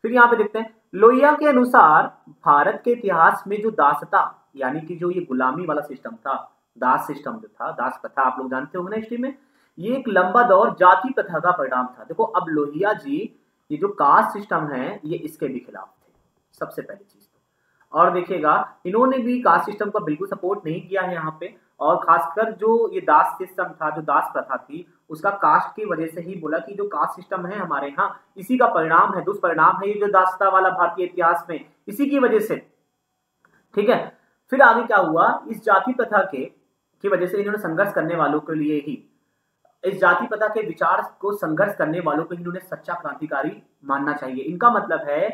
फिर यहाँ पे देखते हैं लोहिया के अनुसार भारत के इतिहास में जो दासता यानी कि जो ये गुलामी वाला सिस्टम था, दास सिस्टम जो था, दास प्रथा आप लोग जानते होंगे ना हिस्ट्री में, ये एक लंबा दौर जाति प्रथा का परिणाम था। देखो अब लोहिया जी ये जो कास्ट सिस्टम है ये इसके भी खिलाफ थे सबसे पहली चीज। और देखिएगा इन्होंने भी कास्ट सिस्टम का बिल्कुल सपोर्ट नहीं किया है यहाँ पे, और खासकर जो ये दास सिस्टम था, जो दास प्रथा थी, उसका कास्ट की वजह से ही बोला कि जो कास्ट सिस्टम है हमारे यहाँ इसी का परिणाम है, दुष्परिणाम है ये जो दासता वाला भारतीय इतिहास में, इसी की वजह से, ठीक है। फिर आगे क्या हुआ, इस जाति प्रथा के की वजह से इन्होंने संघर्ष करने वालों के लिए ही, इस जाति प्रथा के विचार को संघर्ष करने वालों को इन्होंने सच्चा क्रांतिकारी मानना चाहिए। इनका मतलब है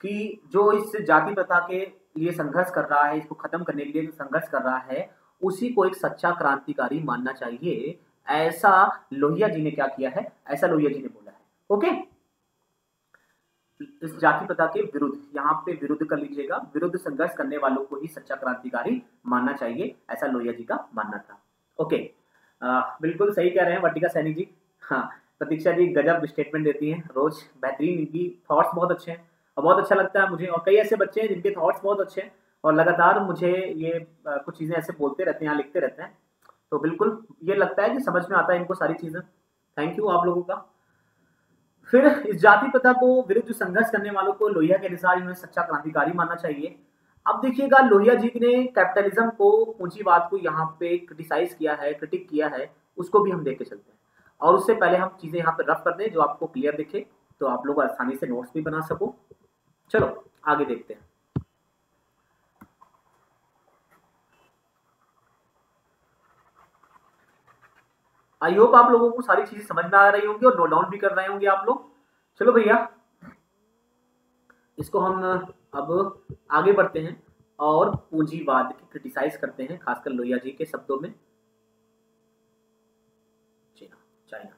कि जो इस जाति प्रथा के लिए संघर्ष कर रहा है, इसको खत्म करने के लिए जो संघर्ष कर रहा है, उसी को एक सच्चा क्रांतिकारी मानना चाहिए। ऐसा लोहिया जी ने क्या किया है, ऐसा लोहिया जी ने बोला है। ओके, इस जाति प्रथा के विरुद्ध, यहाँ पे विरुद्ध कर लीजिएगा, विरुद्ध संघर्ष करने वालों को ही सच्चा क्रांतिकारी मानना चाहिए, ऐसा लोहिया जी का मानना था। ओके, आ, बिल्कुल सही कह रहे हैं वाटिका सैनी जी। हाँ प्रतीक्षा जी गजब स्टेटमेंट देती है रोज, बेहतरीन, इनकी थॉट्स बहुत अच्छे हैं और बहुत अच्छा लगता है मुझे। और कई ऐसे बच्चे हैं जिनके थॉट्स बहुत अच्छे हैं और लगातार मुझे ये कुछ चीज़ें ऐसे बोलते रहते हैं, लिखते रहते हैं, तो बिल्कुल ये लगता है कि समझ में आता है इनको सारी चीज़ें। थैंक यू आप लोगों का। फिर इस जाति प्रथा को विरुद्ध संघर्ष करने वालों को लोहिया के अनुसार इन्हें सच्चा क्रांतिकारी मानना चाहिए। अब देखिएगा लोहिया जी ने कैपिटलिज्म को, पूंजीवाद को यहाँ पे क्रिटिसाइज किया है, क्रिटिक किया है, उसको भी हम देख के चलते हैं। और उससे पहले हम चीज़ें यहाँ पर रफ कर दें जो आपको क्लियर दिखे, तो आप लोग आसानी से नोट्स भी बना सको। चलो आगे देखते हैं। आई होप आप लोगों को सारी चीजें समझ में आ रही होंगी और नोट डाउन भी कर रहे होंगे आप लोग। चलो भैया इसको हम अब आगे बढ़ते हैं और पूंजीवाद की क्रिटिसाइज करते हैं, खासकर लोहिया जी के शब्दों में। चाइना चाइना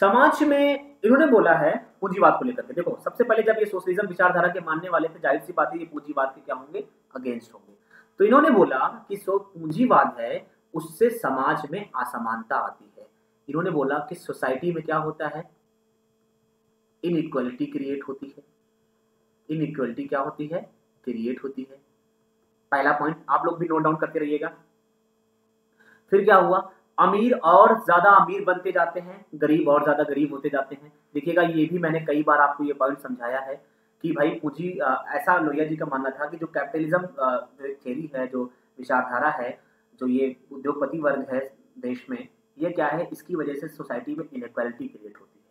समाज में इन्होंने बोला है पूंजीवाद को लेकर के। देखो सबसे पहले जब ये सोशलिज्म विचारधारा के मानने वाले थे, जाहिर सी बात है ये पूंजीवाद के क्या होंगे, अगेंस्ट होंगे। तो इन्होंने बोला कि जो पूंजीवाद है उससे समाज में असमानता आती है। इन्होंने बोला कि सोसाइटी में क्या होता है, इनइक्वालिटी क्रिएट होती है। इनइक्वालिटी क्या होती है, क्रिएट होती है। पहला पॉइंट आप लोग भी नोट डाउन करते रहिएगा। फिर क्या हुआ, अमीर और ज्यादा अमीर बनते जाते हैं, गरीब और ज्यादा गरीब होते जाते हैं। देखिएगा ये भी मैंने कई बार आपको ये पॉइंट समझाया है कि भाई पूंजी, ऐसा लोहिया जी का मानना था कि जो कैपिटलिज्म थ्योरी है, जो विचारधारा है, जो ये उद्योगपति वर्ग है देश में, ये क्या है, इसकी वजह से सोसाइटी में इनइक्वालिटी क्रिएट होती है।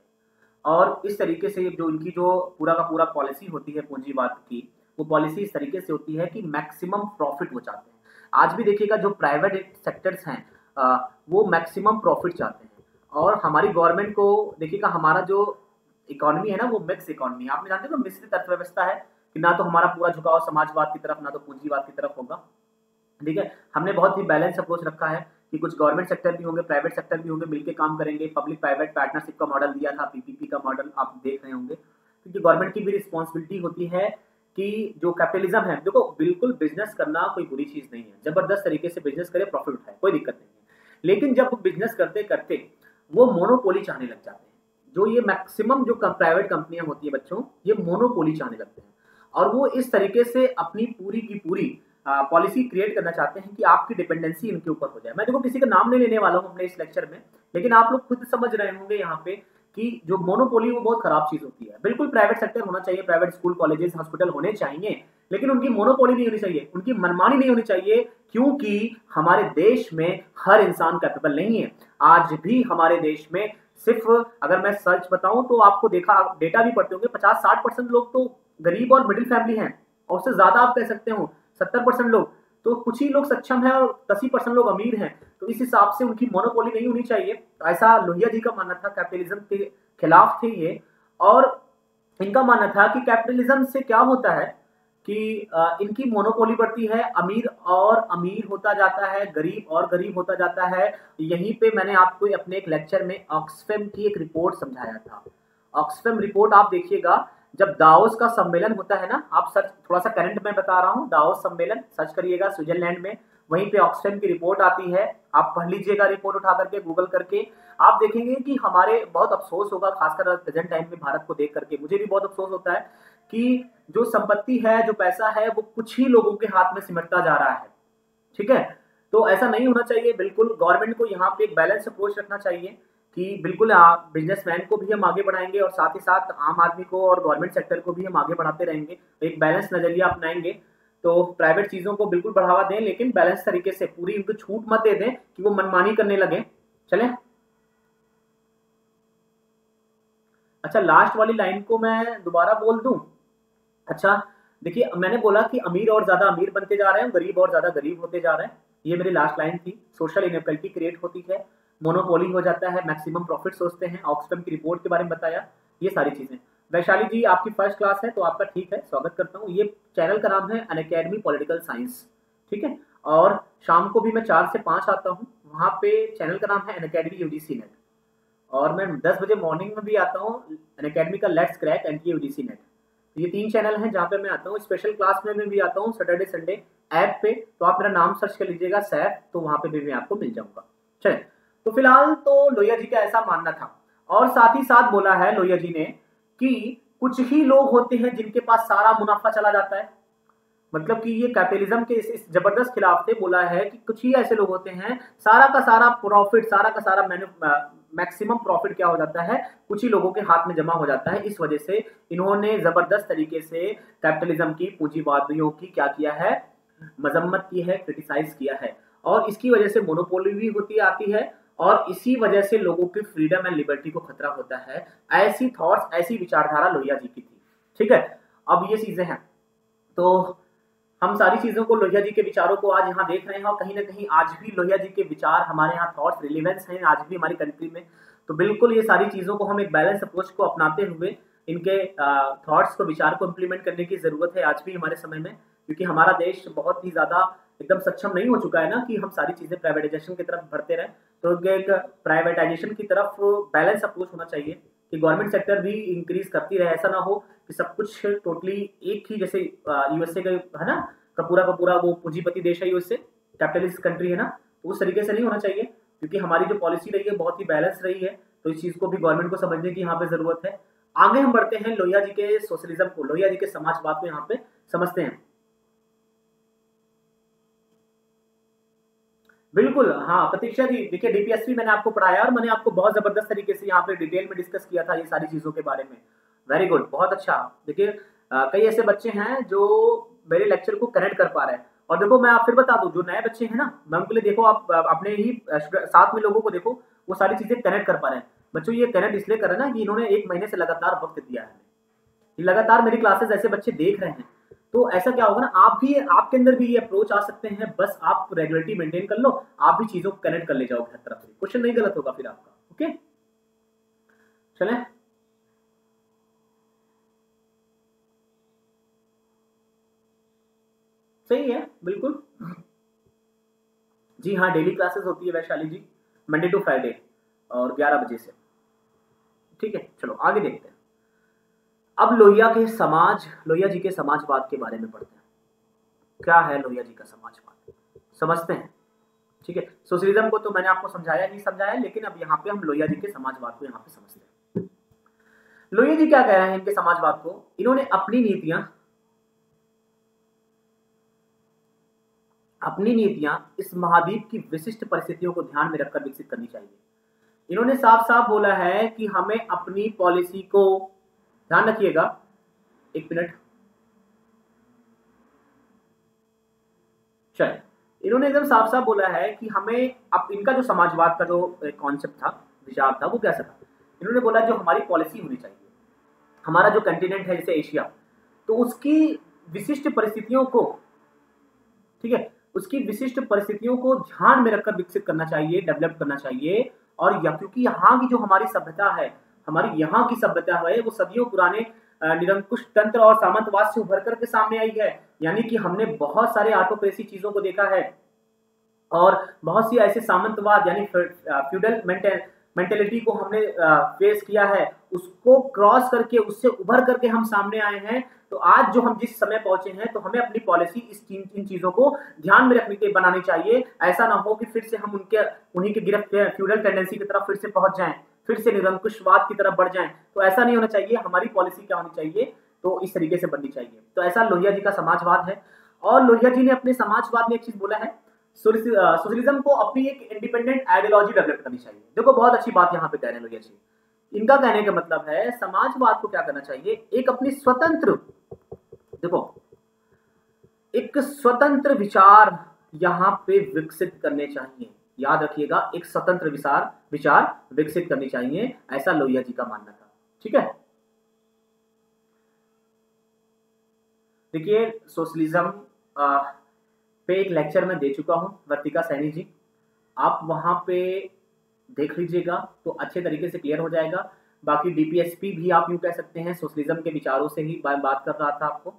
और इस तरीके से जो इनकी जो पूरा का पूरा पॉलिसी होती है पूंजीवाद की, वो पॉलिसी इस तरीके से होती है कि मैक्सिमम प्रॉफिट वो चाहते हैं। आज भी देखिएगा जो प्राइवेट सेक्टर्स हैं आ, वो मैक्सिमम प्रॉफिट चाहते हैं। और हमारी गवर्नमेंट को देखिएगा, हमारा जो इकोनॉमी है ना वो मिक्स इकोनॉमी, आप जानते हो ना, मिश्रित अर्थव्यवस्था है कि ना तो हमारा पूरा झुकाव समाजवाद की तरफ ना तो पूंजीवाद की तरफ होगा। ठीक है, हमने बहुत ही बैलेंस अप्रोच रखा है कि कुछ गवर्नमेंट सेक्टर भी होंगे, प्राइवेट सेक्टर भी होंगे, मिलकर काम करेंगे। पब्लिक प्राइवेट पार्टनरशिप का मॉडल दिया था, पीपीपी का मॉडल आप देख रहे होंगे। क्योंकि गवर्नमेंट की भी रिस्पॉन्सिबिलिटी होती है कि जो कैपिटलिज्म है, देखो बिल्कुल बिजनेस करना कोई बुरी चीज़ नहीं है, जबरदस्त तरीके से बिजनेस करे, प्रॉफिट उठाए, कोई दिक्कत नहीं है। लेकिन जब बिजनेस करते करते वो मोनोपोली चाहने लग जाते हैं, जो ये मैक्सिमम जो प्राइवेट कंपनियां होती है बच्चों, ये मोनोपोली चाहने लगते हैं और वो इस तरीके से अपनी पूरी की पूरी पॉलिसी क्रिएट करना चाहते हैं कि आपकी डिपेंडेंसी इनके ऊपर हो जाए। मैं देखो किसी का नाम नहीं लेने वाला हूँ अपने इस लेक्चर में, लेकिन आप लोग खुद समझ रहे होंगे यहाँ पे कि जो मोनोपोली वो बहुत खराब चीज होती है। बिल्कुल प्राइवेट सेक्टर होना चाहिए, प्राइवेट स्कूल कॉलेजेस हॉस्पिटल होने चाहिए, लेकिन उनकी मोनोपोली नहीं होनी चाहिए, उनकी मनमानी नहीं होनी चाहिए, क्योंकि हमारे देश में हर इंसान कैपेबल नहीं है। आज भी हमारे देश में सिर्फ अगर मैं सर्च बताऊं तो आपको देखा, डेटा भी पढ़ते होंगे, पचास साठ परसेंट लोग तो गरीब और मिडिल फैमिली हैं, और उससे ज्यादा आप कह सकते हो सत्तर परसेंट लोग, तो कुछ ही लोग सक्षम है और अस्सी परसेंट लोग अमीर हैं। तो इस हिसाब से उनकी मोनोपोली नहीं होनी चाहिए, ऐसा लोहिया जी का मानना था। कैपिटलिज्म के खिलाफ थे ये, और इनका मानना था कि कैपिटलिज्म से क्या होता है कि इनकी मोनोपोली बढ़ती है, अमीर और अमीर होता जाता है, गरीब और गरीब होता जाता है। यहीं पे मैंने आपको अपने एक लेक्चर में ऑक्सफैम की एक रिपोर्ट समझाया था। ऑक्सफैम रिपोर्ट आप देखिएगा, जब दावोस का सम्मेलन होता है ना, आप सर्च, थोड़ा सा करंट में बता रहा हूँ, दावोस सम्मेलन सर्च करिएगा स्विट्जरलैंड में, वहीं पे ऑक्सफैम की रिपोर्ट आती है, आप पढ़ लीजिएगा रिपोर्ट उठा करके गूगल करके। आप देखेंगे कि हमारे बहुत अफसोस होगा, खासकर प्रेजेंट टाइम में भारत को देख करके मुझे भी बहुत अफसोस होता है कि जो संपत्ति है, जो पैसा है, वो कुछ ही लोगों के हाथ में सिमटता जा रहा है। ठीक है, तो ऐसा नहीं होना चाहिए। बिल्कुल गवर्नमेंट को यहाँ पे एक बैलेंस अप्रोच रखना चाहिए कि बिल्कुल आप बिजनेसमैन को भी हम आगे बढ़ाएंगे और साथ ही साथ आम आदमी को और गवर्नमेंट सेक्टर को भी हम आगे बढ़ाते रहेंगे, एक बैलेंस नजरिया अपनाएंगे। तो प्राइवेट चीज़ों को बिल्कुल बढ़ावा दें, लेकिन बैलेंस तरीके से, पूरी उनको छूट मत दे दें कि वो मनमानी करने लगे। चलें, अच्छा लास्ट वाली लाइन को मैं दोबारा बोल दूं। अच्छा देखिए, मैंने बोला कि अमीर और ज्यादा अमीर बनते जा रहे हैं, गरीब और ज्यादा गरीब होते जा रहे हैं, ये मेरी लास्ट लाइन थी। सोशल इनइक्वालिटी क्रिएट होती है, मोनोपोली हो जाता है, मैक्सिमम प्रॉफिट सोचते हैं, ऑक्सफैम की रिपोर्ट के बारे में बताया, ये सारी चीजें। वैशाली जी आपकी फर्स्ट क्लास है तो आपका ठीक है, स्वागत करता हूँ। ये चैनल का नाम है अनअकैडमी पॉलिटिकल साइंस, ठीक है, और शाम को भी मैं चार से पाँच आता हूँ, वहाँ पे चैनल का नाम है अनअकैडमी यूजीसी नेट, और मैं दस बजे मॉर्निंग में भी आता हूँ अनअकैडमी का let's crack NTA UGC NET. ये तीन चैनल हैं जहाँ पे मैं आता हूँ। स्पेशल क्लास में मैं भी आता हूँ सैटरडे संडे ऐप पे, तो आप मेरा नाम सर्च कर लीजिएगा सैफ, तो वहाँ पे भी मैं आपको मिल जाऊँगा। चले, तो फिलहाल तो लोहिया जी का ऐसा मानना था, और साथ ही साथ बोला है लोहिया जी ने कि कुछ ही लोग होते हैं जिनके पास सारा मुनाफा चला जाता है, मतलब कि ये कैपिटलिज्म के इस, इस जबरदस्त खिलाफ थे। बोला है कि कुछ ही ऐसे लोग होते हैं, सारा का सारा प्रॉफिट, सारा का सारा मैक्सिमम प्रॉफिट क्या हो जाता है, कुछ ही लोगों के हाथ में जमा हो जाता है। इस वजह से इन्होंने जबरदस्त तरीके से कैपिटलिज्म की, पूंजीवादियों की क्या किया है, मजम्मत की है, क्रिटिसाइज किया है, और इसकी वजह से मोनोपोली भी होती आती है, और इसी वजह से लोगों की फ्रीडम एंड लिबर्टी को खतरा होता है। ऐसी थॉट्स, ऐसी विचारधारा लोहिया जी की थी। ठीक है, अब ये चीजें हैं, तो हम सारी चीजों को, लोहिया जी के विचारों को आज यहाँ देख रहे हैं, और कहीं ना कहीं आज भी लोहिया जी के विचार हमारे यहाँ थॉट्स रिलेवेंस हैं आज भी हमारी कंट्री में। तो बिल्कुल ये सारी चीजों को हम एक बैलेंस अप्रोच को अपनाते हुए इनके थॉट्स को, विचार को इम्प्लीमेंट करने की जरूरत है आज भी हमारे समय में, क्योंकि हमारा देश बहुत ही ज्यादा एकदम सक्षम नहीं हो चुका है ना कि हम सारी चीजें प्राइवेटाइजेशन की तरफ बढ़ते रहे। तो एक प्राइवेटाइजेशन की तरफ बैलेंस अप्रोच होना चाहिए कि गवर्नमेंट सेक्टर भी इंक्रीज करती रहे, ऐसा ना हो कि सब कुछ टोटली एक ही, जैसे यूएसए का है ना, का पूरा का पूरा वो पूंजीपति देश है यूएसए, कैपिटलिस्ट कंट्री है ना, तो उस तरीके से नहीं होना चाहिए, क्योंकि हमारी जो पॉलिसी रही है बहुत ही बैलेंस रही है। तो इस चीज को भी गवर्नमेंट को समझने की यहाँ पे जरूरत है। आगे हम बढ़ते हैं, लोहिया जी के सोशलिज्म को, लोहिया जी के समाजवाद को यहाँ पे समझते हैं। बिल्कुल हाँ प्रतीक्षा जी, देखिए डीपीएसपी मैंने आपको पढ़ाया और मैंने आपको बहुत जबरदस्त तरीके से यहाँ पे डिटेल में डिस्कस किया था ये सारी चीजों के बारे में। वेरी गुड, बहुत अच्छा। देखिए कई ऐसे बच्चे हैं जो मेरे लेक्चर को कनेक्ट कर पा रहे हैं, और देखो मैं आप फिर बता दूं, जो नए बच्चे हैं ना, मैं उनके लिए देखो आप अपने ही साथ में लोगों को देखो वो सारी चीजें कनेक्ट कर पा रहे हैं। बच्चों ये कनेक्ट इसलिए कर रहे हैं ना कि इन्होंने एक महीने से लगातार वक्त दिया है, लगातार मेरी क्लासेस ऐसे बच्चे देख रहे हैं। तो ऐसा क्या होगा ना, आप भी, आपके अंदर भी ये अप्रोच आ सकते हैं, बस आप रेगुलरिटी मेंटेन कर लो, आप भी चीजों को कनेक्ट कर ले जाओ हर तरफ से, क्वेश्चन नहीं गलत होगा फिर आपका। ओके चलें, सही है बिल्कुल। जी हाँ, डेली क्लासेस होती है Vaishali ji, Monday to Friday और ग्यारह बजे से। ठीक है, चलो आगे देखते हैं। अब लोहिया के समाज, लोहिया जी के समाजवाद के बारे में पढ़ते हैं, क्या है लोहिया जी का समाजवाद, समझते हैं। ठीक है, सोशलिज्म को तो मैंने आपको समझाया ही समझाया, लेकिन अब यहाँ पे हम लोहिया जी के समाजवाद को यहाँ पे समझते हैं। लोहिया जी क्या कह रहे हैं इनके समाजवाद को, इन्होंने अपनी नीतियां अपनी नीतियां इस महाद्वीप की विशिष्ट परिस्थितियों को ध्यान में रखकर विकसित करनी चाहिए। इन्होंने साफ साफ बोला है कि हमें अपनी पॉलिसी को ध्यान रखिएगा, एक मिनट, चलिए, इन्होंने एकदम साफ साफ बोला है कि हमें अब इनका जो समाजवाद का जो कॉन्सेप्ट था, विचार था, वो कैसा था। इन्होंने बोला जो हमारी पॉलिसी होनी चाहिए, हमारा जो कंटिनेंट है जैसे एशिया, तो उसकी विशिष्ट परिस्थितियों को, ठीक है, उसकी विशिष्ट परिस्थितियों को ध्यान में रखकर विकसित करना चाहिए, डेवलप करना चाहिए। और या क्योंकि यहाँ की जो हमारी सभ्यता है, हमारी यहाँ की सभ्यता है, वो सदियों पुराने निरंकुश तंत्र और सामंतवाद से उभर करके सामने आई है। यानी कि हमने बहुत सारे ऑटोक्रेसी चीजों को देखा है और बहुत सी ऐसे सामंतवाद यानी फ्यूडल मेंटेलिटी को हमने फेस किया है, उसको क्रॉस करके, उससे उभर करके हम सामने आए हैं। तो आज जो हम जिस समय पहुंचे हैं, तो हमें अपनी पॉलिसी इस इन चीजों को ध्यान में रखने के बनानी चाहिए। ऐसा ना हो कि फिर से हम उनके उन्हीं के गिरफ्त फ्यूडल टेंडेंसी की तरफ फिर से पहुंच जाएं, फिर से निरंकुशवाद की तरफ बढ़ जाएं। तो ऐसा नहीं होना चाहिए। हमारी पॉलिसी क्या होनी चाहिए, तो इस तरीके से बननी चाहिए। तो ऐसा लोहिया जी का समाजवाद है। और लोहिया जी ने अपने समाजवाद में एक चीज बोला है, सोशलिज्म को अपनी एक इंडिपेंडेंट आइडियोलॉजी डेवलप करनी चाहिए। देखो बहुत अच्छी बात यहाँ पे कह रहे हैं लोहिया जी। इनका कहने का मतलब है समाजवाद को क्या करना चाहिए, एक अपनी स्वतंत्र, देखो एक स्वतंत्र विचार यहाँ पे विकसित करने चाहिए। याद रखिएगा, एक स्वतंत्र विचार विचार विकसित करनी चाहिए, ऐसा लोहिया जी का मानना था। ठीक है, देखिए सोशलिज्म पे एक लेक्चर में दे चुका हूं, वर्तिका सैनी जी, आप वहां पे देख लीजिएगा तो अच्छे तरीके से क्लियर हो जाएगा। बाकी डीपीएसपी भी आप यूं कह सकते हैं, सोशलिज्म के विचारों से ही बात कर रहा था आपको।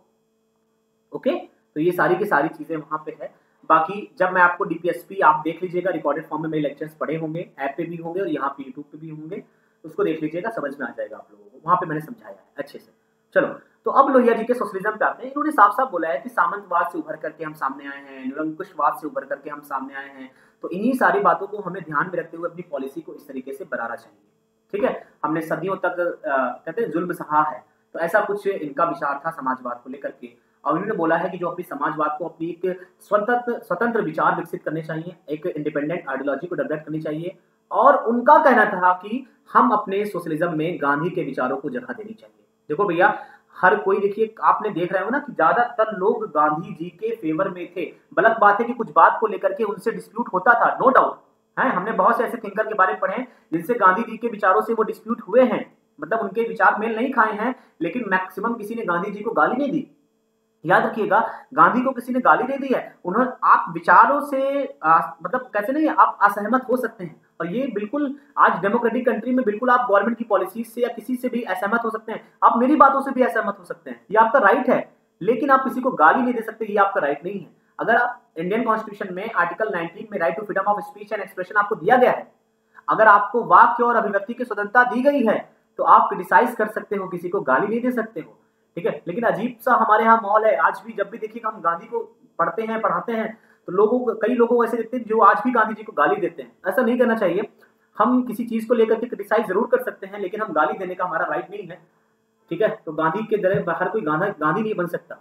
ओके, तो ये सारी की सारी चीजें वहां पे है। बाकी जब मैं आपको डीपीएसपी आप देख लीजिएगा, रिकॉर्डेड फॉर्म में मेरे लेक्चर्स पड़े होंगे, ऐप पे भी होंगे और यहाँ पे यूट्यूब पे भी होंगे, उसको देख लीजिएगा, समझ में आ जाएगा आप लोगों को। वहाँ पे मैंने समझाया है अच्छे से। चलो, तो अब लोहिया जी के सोशलिज्म पे आते हैं। इन्होंने साफ साफ बोला है कि सामंतवाद से उभर करके हम सामने आए हैं, निरंकुशवाद से उभर करके हम सामने आए हैं। तो इन्हीं सारी बातों को हमें ध्यान में रखते हुए अपनी पॉलिसी को इस तरीके से बनाना चाहिए। ठीक है, हमने सदियों तक कहते हैं जुल्म सहा है, तो ऐसा कुछ इनका विचार था समाजवाद को लेकर के। और उन्होंने बोला है कि जो अपनी समाजवाद को अपनी एक स्वतंत्र स्वतंत्र विचार विकसित करने चाहिए, एक इंडिपेंडेंट आइडियोलॉजी को डेवलप करनी चाहिए। और उनका कहना था कि हम अपने सोशलिज्म में गांधी के विचारों को जगह देनी चाहिए। देखो भैया, हर कोई, देखिए आपने देख रहे हो ना कि ज्यादातर लोग गांधी जी के फेवर में थे। गलत बात है कि कुछ बात को लेकर के उनसे डिस्प्यूट होता था, नो डाउट है। हमने बहुत से ऐसे थिंकर के बारे में पढ़े हैं जिनसे गांधी जी के विचारों से वो डिस्प्यूट हुए हैं, मतलब उनके विचार मेल नहीं खाए हैं, लेकिन मैक्सिमम किसी ने गांधी जी को गाली नहीं दी। याद रखिएगा, गांधी को किसी ने गाली नहीं दी है। उन्होंने, आप विचारों से आ, मतलब कैसे नहीं, आप असहमत हो सकते हैं। और ये बिल्कुल आज डेमोक्रेटिक कंट्री में बिल्कुल आप गवर्नमेंट की पॉलिसी से या किसी से भी असहमत हो सकते हैं, आप मेरी बातों से भी असहमत हो सकते हैं, ये आपका राइट है। लेकिन आप किसी को गाली नहीं दे सकते, ये आपका राइट नहीं है। अगर आप इंडियन कॉन्स्टिट्यूशन में आर्टिकल नाइनटीन में right to freedom of speech and expression आपको दिया गया है, अगर आपको वाक्य और अभिव्यक्ति की स्वतंत्रता दी गई है, तो आप क्रिटिसाइज कर सकते हो, किसी को गाली नहीं दे सकते हो। ठीक है, लेकिन अजीब सा हमारे यहाँ माहौल है आज भी। जब भी देखिएगा, हम गांधी को पढ़ते हैं, पढ़ाते हैं, तो लोगों को, कई लोगों को ऐसे देखते हैं जो आज भी गांधी जी को गाली देते हैं। ऐसा नहीं करना चाहिए। हम किसी चीज को लेकर के क्रिटिसाइज जरूर कर सकते हैं, लेकिन हम गाली देने का हमारा राइट नहीं है। ठीक है, तो गांधी के जरिए हर कोई गांधी गांधी नहीं बन सकता।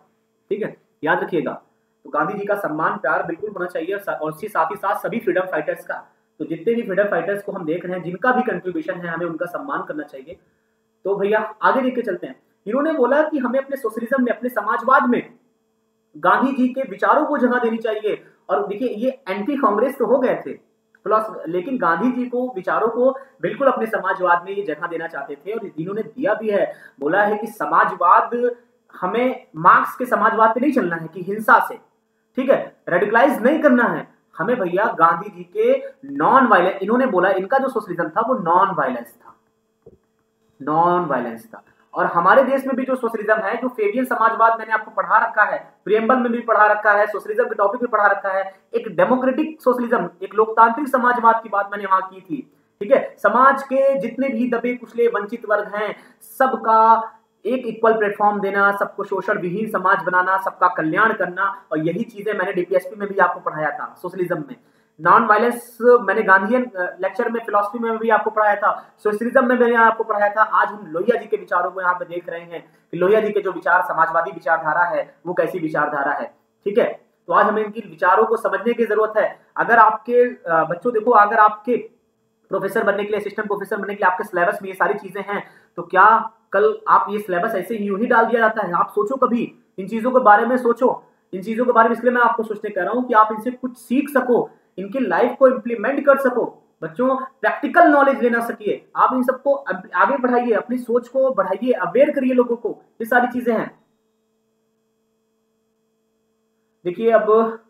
ठीक है, याद रखिएगा। तो गांधी जी का सम्मान, प्यार बिल्कुल होना चाहिए, और उसके साथ ही साथ सभी फ्रीडम फाइटर्स का। तो जितने भी फ्रीडम फाइटर्स को हम देख रहे हैं, जिनका भी कंट्रीब्यूशन है, हमें उनका सम्मान करना चाहिए। तो भैया आगे देख के चलते हैं। इन्होंने बोला कि हमें अपने सोशलिज्म में, अपने समाजवाद में गांधी जी के विचारों को जगह देनी चाहिए। और देखिए, ये एंटी कांग्रेस तो हो गए थे प्लस, लेकिन गांधी जी को, विचारों को बिल्कुल अपने समाजवाद में ये जगह देना चाहते थे, और इन्होंने दिया भी है। बोला है कि समाजवाद, हमें मार्क्स के समाजवाद पे नहीं चलना है कि हिंसा से, ठीक है, रेडिकलाइज नहीं करना है हमें भैया। गांधी जी के नॉन वायलेंस, इन्होंने बोला इनका जो सोशलिज्म था वो नॉन वायलेंस था, नॉन वायलेंस था। और हमारे देश में भी जो सोशलिज्म है, जो फेबियन समाजवाद मैंने आपको पढ़ा रखा है, प्रियम्बल में भी पढ़ा रखा है, सोशलिज्म के टॉपिक में पढ़ा रखा है, एक डेमोक्रेटिक सोशलिज्म, एक लोकतांत्रिक समाजवाद की बात मैंने वहां की थी। ठीक है, समाज के जितने भी दबे कुचले वंचित वर्ग हैं, सबका एक इक्वल प्लेटफॉर्म देना, सबको शोषण विहीन समाज बनाना, सबका कल्याण करना। और यही चीजें मैंने डीपीएसपी में भी आपको पढ़ाया था सोशलिज्म में। नॉन वायलेंस मैंने गांधीयन लेक्चर में फिलॉसफी में भी आपको पढ़ाया था, सोशलिज्म में मैंने आपको पढ़ाया था। आज हम लोहिया जी के विचारों को यहाँ पे देख रहे हैं कि लोहिया जी के जो विचार समाजवादी विचारधारा है वो कैसी विचारधारा है। ठीक है, तो आज हमें इनकी विचारों को समझने की जरूरत है। अगर आपके बच्चों देखो, अगर आपके प्रोफेसर बनने के लिए, असिस्टेंट प्रोफेसर बनने के लिए आपके सिलेबस में ये सारी चीजें हैं, तो क्या कल आप ये सिलेबस ऐसे यूं ही डाल दिया जाता है? आप सोचो, कभी इन चीजों के बारे में सोचो, इन चीजों के बारे में। इसलिए मैं आपको सोचने कह रहा हूँ कि आप इनसे कुछ सीख सको, इनकी लाइफ को इम्प्लीमेंट कर सको। बच्चों, प्रैक्टिकल नॉलेज लेना सकिए, आप इन सबको आगे बढ़ाइए, अपनी सोच को बढ़ाइए, अवेयर करिए लोगों को, ये सारी चीजें हैं। देखिए, अब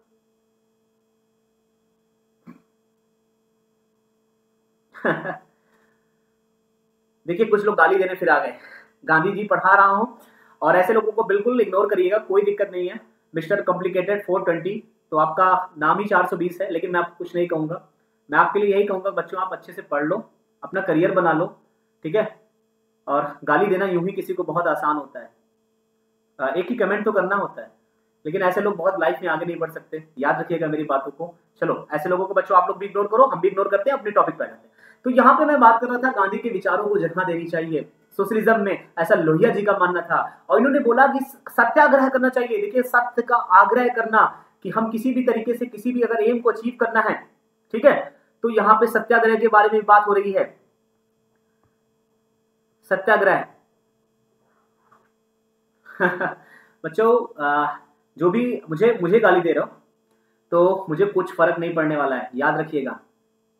देखिए कुछ लोग गाली देने फिर आ गए। गांधी जी पढ़ा रहा हूं और ऐसे लोगों को बिल्कुल इग्नोर करिएगा, कोई दिक्कत नहीं है। मिस्टर कॉम्प्लिकेटेड फोर ट्वेंटी, तो आपका नाम ही चार सौ बीस है, लेकिन मैं आपको कुछ नहीं कहूंगा। मैं आपके लिए यही कहूंगा बच्चों, आप अच्छे से पढ़ लो, अपना करियर बना लो, ठीक है। और गाली देना यूं ही किसी को बहुत आसान होता है, एक ही कमेंट तो करना होता है, लेकिन ऐसे लोग बहुत लाइफ में आगे नहीं बढ़ सकते। याद रखिएगा मेरी बातों को। चलो, ऐसे लोगों को बच्चों आप लोग भी इग्नोर करो, हम भी इग्नोर करते हैं, अपने टॉपिक पर आते हैं। तो यहाँ पे मैं बात कर रहा था, गांधी के विचारों को जगह देनी चाहिए। सोशलिज्म में ऐसा लोहिया जी का मानना था, और इन्होंने बोला कि सत्याग्रह करना चाहिए। देखिए, सत्य का आग्रह करना कि हम किसी भी तरीके से किसी भी अगर एम को अचीव करना है, ठीक है, तो यहाँ पे सत्याग्रह के बारे में बात हो रही है। सत्याग्रह बच्चों, जो भी मुझे मुझे गाली दे रहे हो तो मुझे कुछ फर्क नहीं पड़ने वाला है, याद रखिएगा,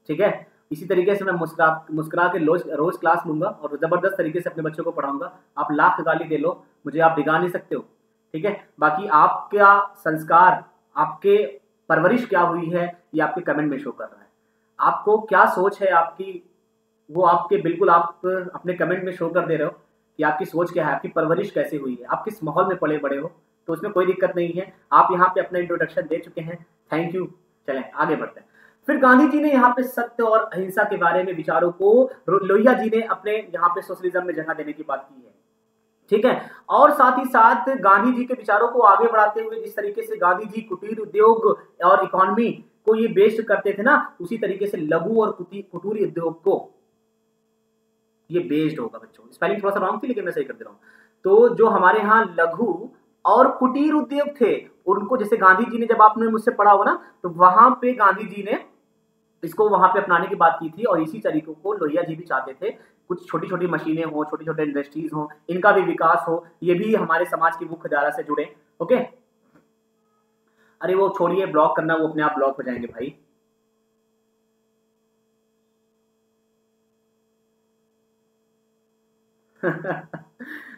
ठीक है। इसी तरीके से मैं मुस्कुरा मुस्कुरा के रोज रोज क्लास लूंगा और जबरदस्त तरीके से अपने बच्चों को पढ़ाऊंगा। आप लाख गाली दे लो, मुझे आप बिगाड़ नहीं सकते हो, ठीक है। बाकी आपका संस्कार, आपके परवरिश क्या हुई है, ये आपके कमेंट में शो कर रहा है। आपको क्या सोच है आपकी, वो आपके बिल्कुल आप अपने कमेंट में शो कर दे रहे हो कि आपकी सोच क्या है, आपकी परवरिश कैसे हुई है, आप किस माहौल में पले बड़े हो, तो उसमें कोई दिक्कत नहीं है। आप यहाँ पे अपना इंट्रोडक्शन दे चुके हैं, थैंक यू। चलें, आगे बढ़ते हैं। फिर गांधी जी ने यहाँ पे सत्य और अहिंसा के बारे में विचारों को लोहिया जी ने अपने यहाँ पे सोशलिज्म में जगह देने की बात की है, ठीक है। और साथ ही साथ गांधी जी के विचारों को आगे बढ़ाते हुए जिस तरीके से गांधी जी कुटीर उद्योग और इकोनॉमी को ये बेस्ड करते थे ना, उसी तरीके से लघु और कुटीर उद्योग को ये बेस्ड होगा। बच्चों, स्पेलिंग थोड़ा सा रॉन्ग थी लेकिन मैं सही कर दे रहा हूँ। तो जो हमारे यहाँ लघु और कुटीर उद्योग थे, उनको जैसे गांधी जी ने, जब आपने मुझसे पढ़ा हो ना, तो वहां पे गांधी जी ने इसको वहां पे अपनाने की बात की थी। और इसी तरीकों को लोहिया जी भी चाहते थे, कुछ छोटी छोटी मशीनें हो, छोटे छोटे इंडस्ट्रीज हो, इनका भी विकास हो, ये भी हमारे समाज की मुख्यधारा से जुड़े। ओके, अरे वो छोड़िए ब्लॉक करना, वो अपने आप ब्लॉक हो जाएंगे भाई।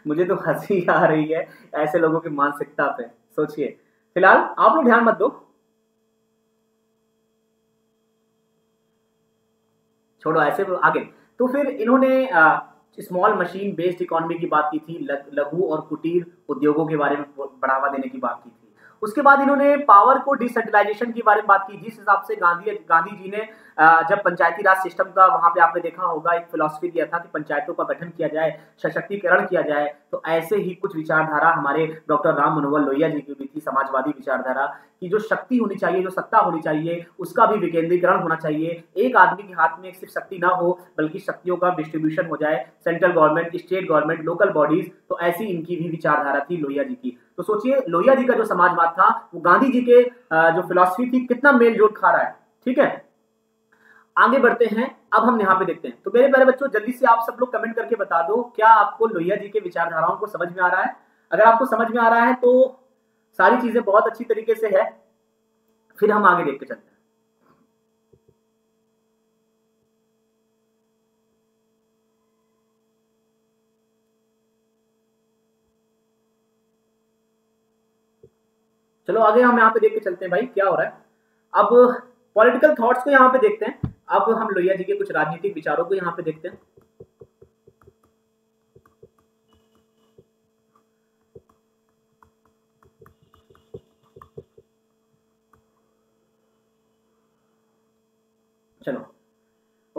मुझे तो हंसी आ रही है ऐसे लोगों की मानसिकता पे, सोचिए। फिलहाल आप लोग ध्यान मत दो, छोड़ो ऐसे आगे। तो फिर इन्होंने स्मॉल मशीन बेस्ड इकोनॉमी की बात की थी, लघु और कुटीर उद्योगों के बारे में बढ़ावा देने की बात की थी। उसके बाद इन्होंने पावर को डिसेंट्रलाइजेशन के बारे में बात की। जिस हिसाब से गांधी गांधी जी ने जब पंचायती राज सिस्टम का, वहां पे आपने देखा होगा, एक फिलॉसफी दिया था कि पंचायतों का गठन किया जाए, सशक्तिकरण किया जाए, तो ऐसे ही कुछ विचारधारा हमारे डॉक्टर राम मनोहर लोहिया जी की भी थी, समाजवादी विचारधारा की। जो शक्ति होनी चाहिए, जो सत्ता होनी चाहिए, उसका भी विकेंद्रीकरण होना चाहिए। एक आदमी के हाथ में सिर्फ शक्ति ना हो, बल्कि शक्तियों का डिस्ट्रीब्यूशन हो जाए, central government, state government, local bodies. तो ऐसी इनकी भी विचारधारा थी लोहिया जी की। तो सोचिए, लोहिया जी का जो समाजवाद था वो गांधी जी के जो फिलॉसफी थी कितना मेल जोल खा रहा है, ठीक है। आगे बढ़ते हैं, अब हम यहाँ पे देखते हैं। तो मेरे प्यारे बच्चों, जल्दी से आप सब लोग कमेंट करके बता दो, क्या आपको लोहिया जी के विचारधाराओं को समझ में आ रहा है? अगर आपको समझ में आ रहा है तो सारी चीजें बहुत अच्छी तरीके से है। फिर हम आगे देखते चलते हैं। चलो आगे हम यहाँ पे देख के चलते हैं भाई, क्या हो रहा है। अब पॉलिटिकल थॉट्स को यहाँ पे देखते हैं। अब हम लोहिया जी के कुछ राजनीतिक विचारों को यहाँ पे देखते हैं। चलो,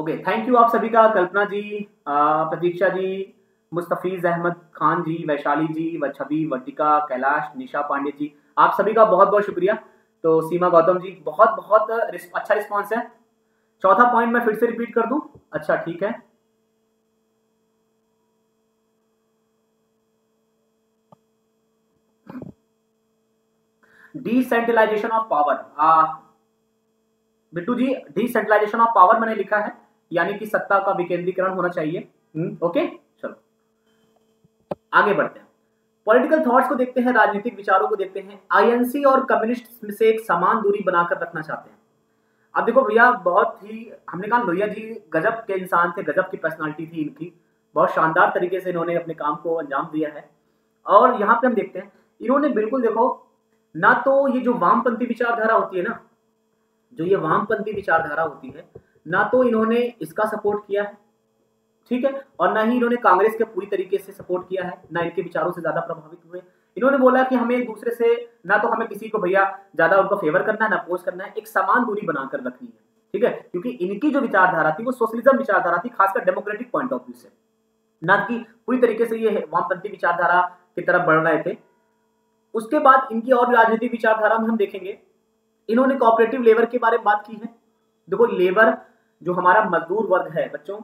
ओके, थैंक यू आप सभी का। कल्पना जी, प्रतीक्षा जी, मुस्तफीज अहमद खान जी, वैशाली जी, वच्छवी, वटिका, कैलाश, निशा पांडे जी, आप सभी का बहुत बहुत शुक्रिया। तो सीमा गौतम जी बहुत बहुत रिस्प, अच्छा रिस्पॉन्स है। चौथा पॉइंट मैं फिर से रिपीट कर दूं, अच्छा ठीक है। Decentralisation of power, Bittu ji decentralisation of power मैंने लिखा है, यानी कि सत्ता का विकेंद्रीकरण होना चाहिए। ओके चलो आगे बढ़ते हैं। पॉलिटिकल थॉट्स को देखते हैं, राजनीतिक विचारों को देखते हैं। आईएनसी और कम्युनिस्ट से एक समान दूरी बनाकर रखना चाहते हैं। अब देखो भैया बहुत ही, हमने कहा लोहिया जी गजब के इंसान थे, गजब की पर्सनालिटी थी इनकी, बहुत शानदार तरीके से इन्होंने अपने काम को अंजाम दिया है। और यहाँ पे हम देखते हैं इन्होंने बिल्कुल देखो ना, तो ये जो वामपंथी विचारधारा होती है ना, जो ये वामपंथी विचारधारा होती है ना, तो इन्होंने इसका सपोर्ट किया है, ठीक है, और ना ही इन्होंने कांग्रेस के पूरी तरीके से सपोर्ट किया है, ना इनके विचारों से ज्यादा प्रभावित हुए। इन्होंने बोला कि हमें एक दूसरे से ना, तो हमें किसी को भैया ज्यादा उनको फेवर करना है ना अपोज करना है, एक समान दूरी बनाकर रखनी है, ठीक है, क्योंकि इनकी जो विचारधारा थी वो सोशलिज्म विचारधारा थी, खासकर डेमोक्रेटिक पॉइंट ऑफ व्यू से, ना कि पूरी तरीके से ये वामपंथी विचारधारा की तरफ बढ़ रहे थे। उसके बाद इनकी और राजनीतिक विचारधारा में हम देखेंगे इन्होंने कोऑपरेटिव लेबर के बारे में बात की है। देखो लेबर जो हमारा मजदूर वर्ग है बच्चों,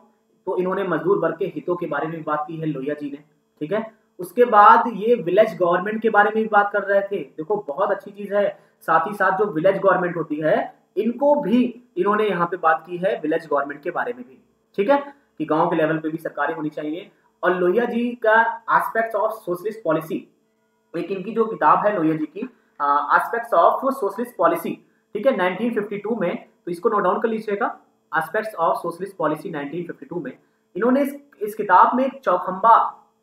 तो इन्होंने मजदूर वर्ग के हितों के बारे में भी बात की है लोहिया जी ने, ठीक है। उसके बाद ये विलेज गवर्नमेंट के बारे में भी बात कर रहे थे, देखो बहुत अच्छी चीज है। साथ ही साथ जो विलेज गवर्नमेंट होती है इनको भी इन्होंने यहाँ पे बात की है, विलेज गवर्नमेंट के बारे में भी, ठीक है, कि गांव के लेवल पे भी सरकारें होनी चाहिए। और लोहिया जी का एस्पेक्ट्स ऑफ सोशलिस्ट पॉलिसी, एक इनकी जो किताब है लोहिया जी की एस्पेक्ट्स ऑफ सोशलिस्ट पॉलिसी, ठीक है, नाइनटीन फिफ्टी टू में, तो इसको नोट डाउन कर लीजिएगा, aspects of socialist policy nineteen fifty two में इन्होंने इस, इस किताब में चौखंबा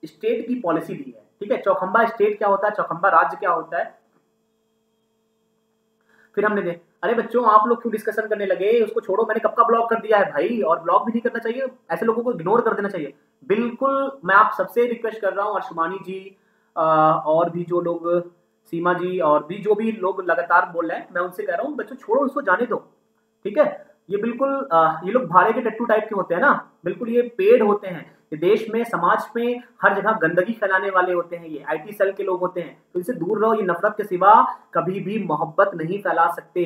स्टेट की पॉलिसी दी है, ठीक है। चौखंबा स्टेट क्या होता है, चौखंबा राज्य क्या होता है, फिर हमने देखा। अरे बच्चों आप लोग क्यों डिस्कशन करने लगे, उसको छोड़ो, मैंने कब का ब्लॉक कर दिया है भाई, और ब्लॉक भी नहीं करना चाहिए, ऐसे लोगों को इग्नोर कर देना चाहिए बिल्कुल। मैं आप सबसे रिक्वेस्ट कर रहा हूँ, अर्शुमानी जी आ, और भी जो लोग, सीमा जी और भी जो भी लोग लगातार बोल रहे हैं, मैं उनसे कह रहा हूँ बच्चों छोड़ो उसको, जाने दो, ठीक है। ये बिल्कुल आ, ये लोग भाड़े के टट्टू टाइप के होते हैं ना, बिल्कुल ये पेड़ होते हैं, ये देश में समाज में हर जगह गंदगी फैलाने वाले होते हैं, ये आईटी सेल के लोग होते हैं, तो इनसे दूर रहो। ये नफरत के सिवा कभी भी मोहब्बत नहीं फैला सकते,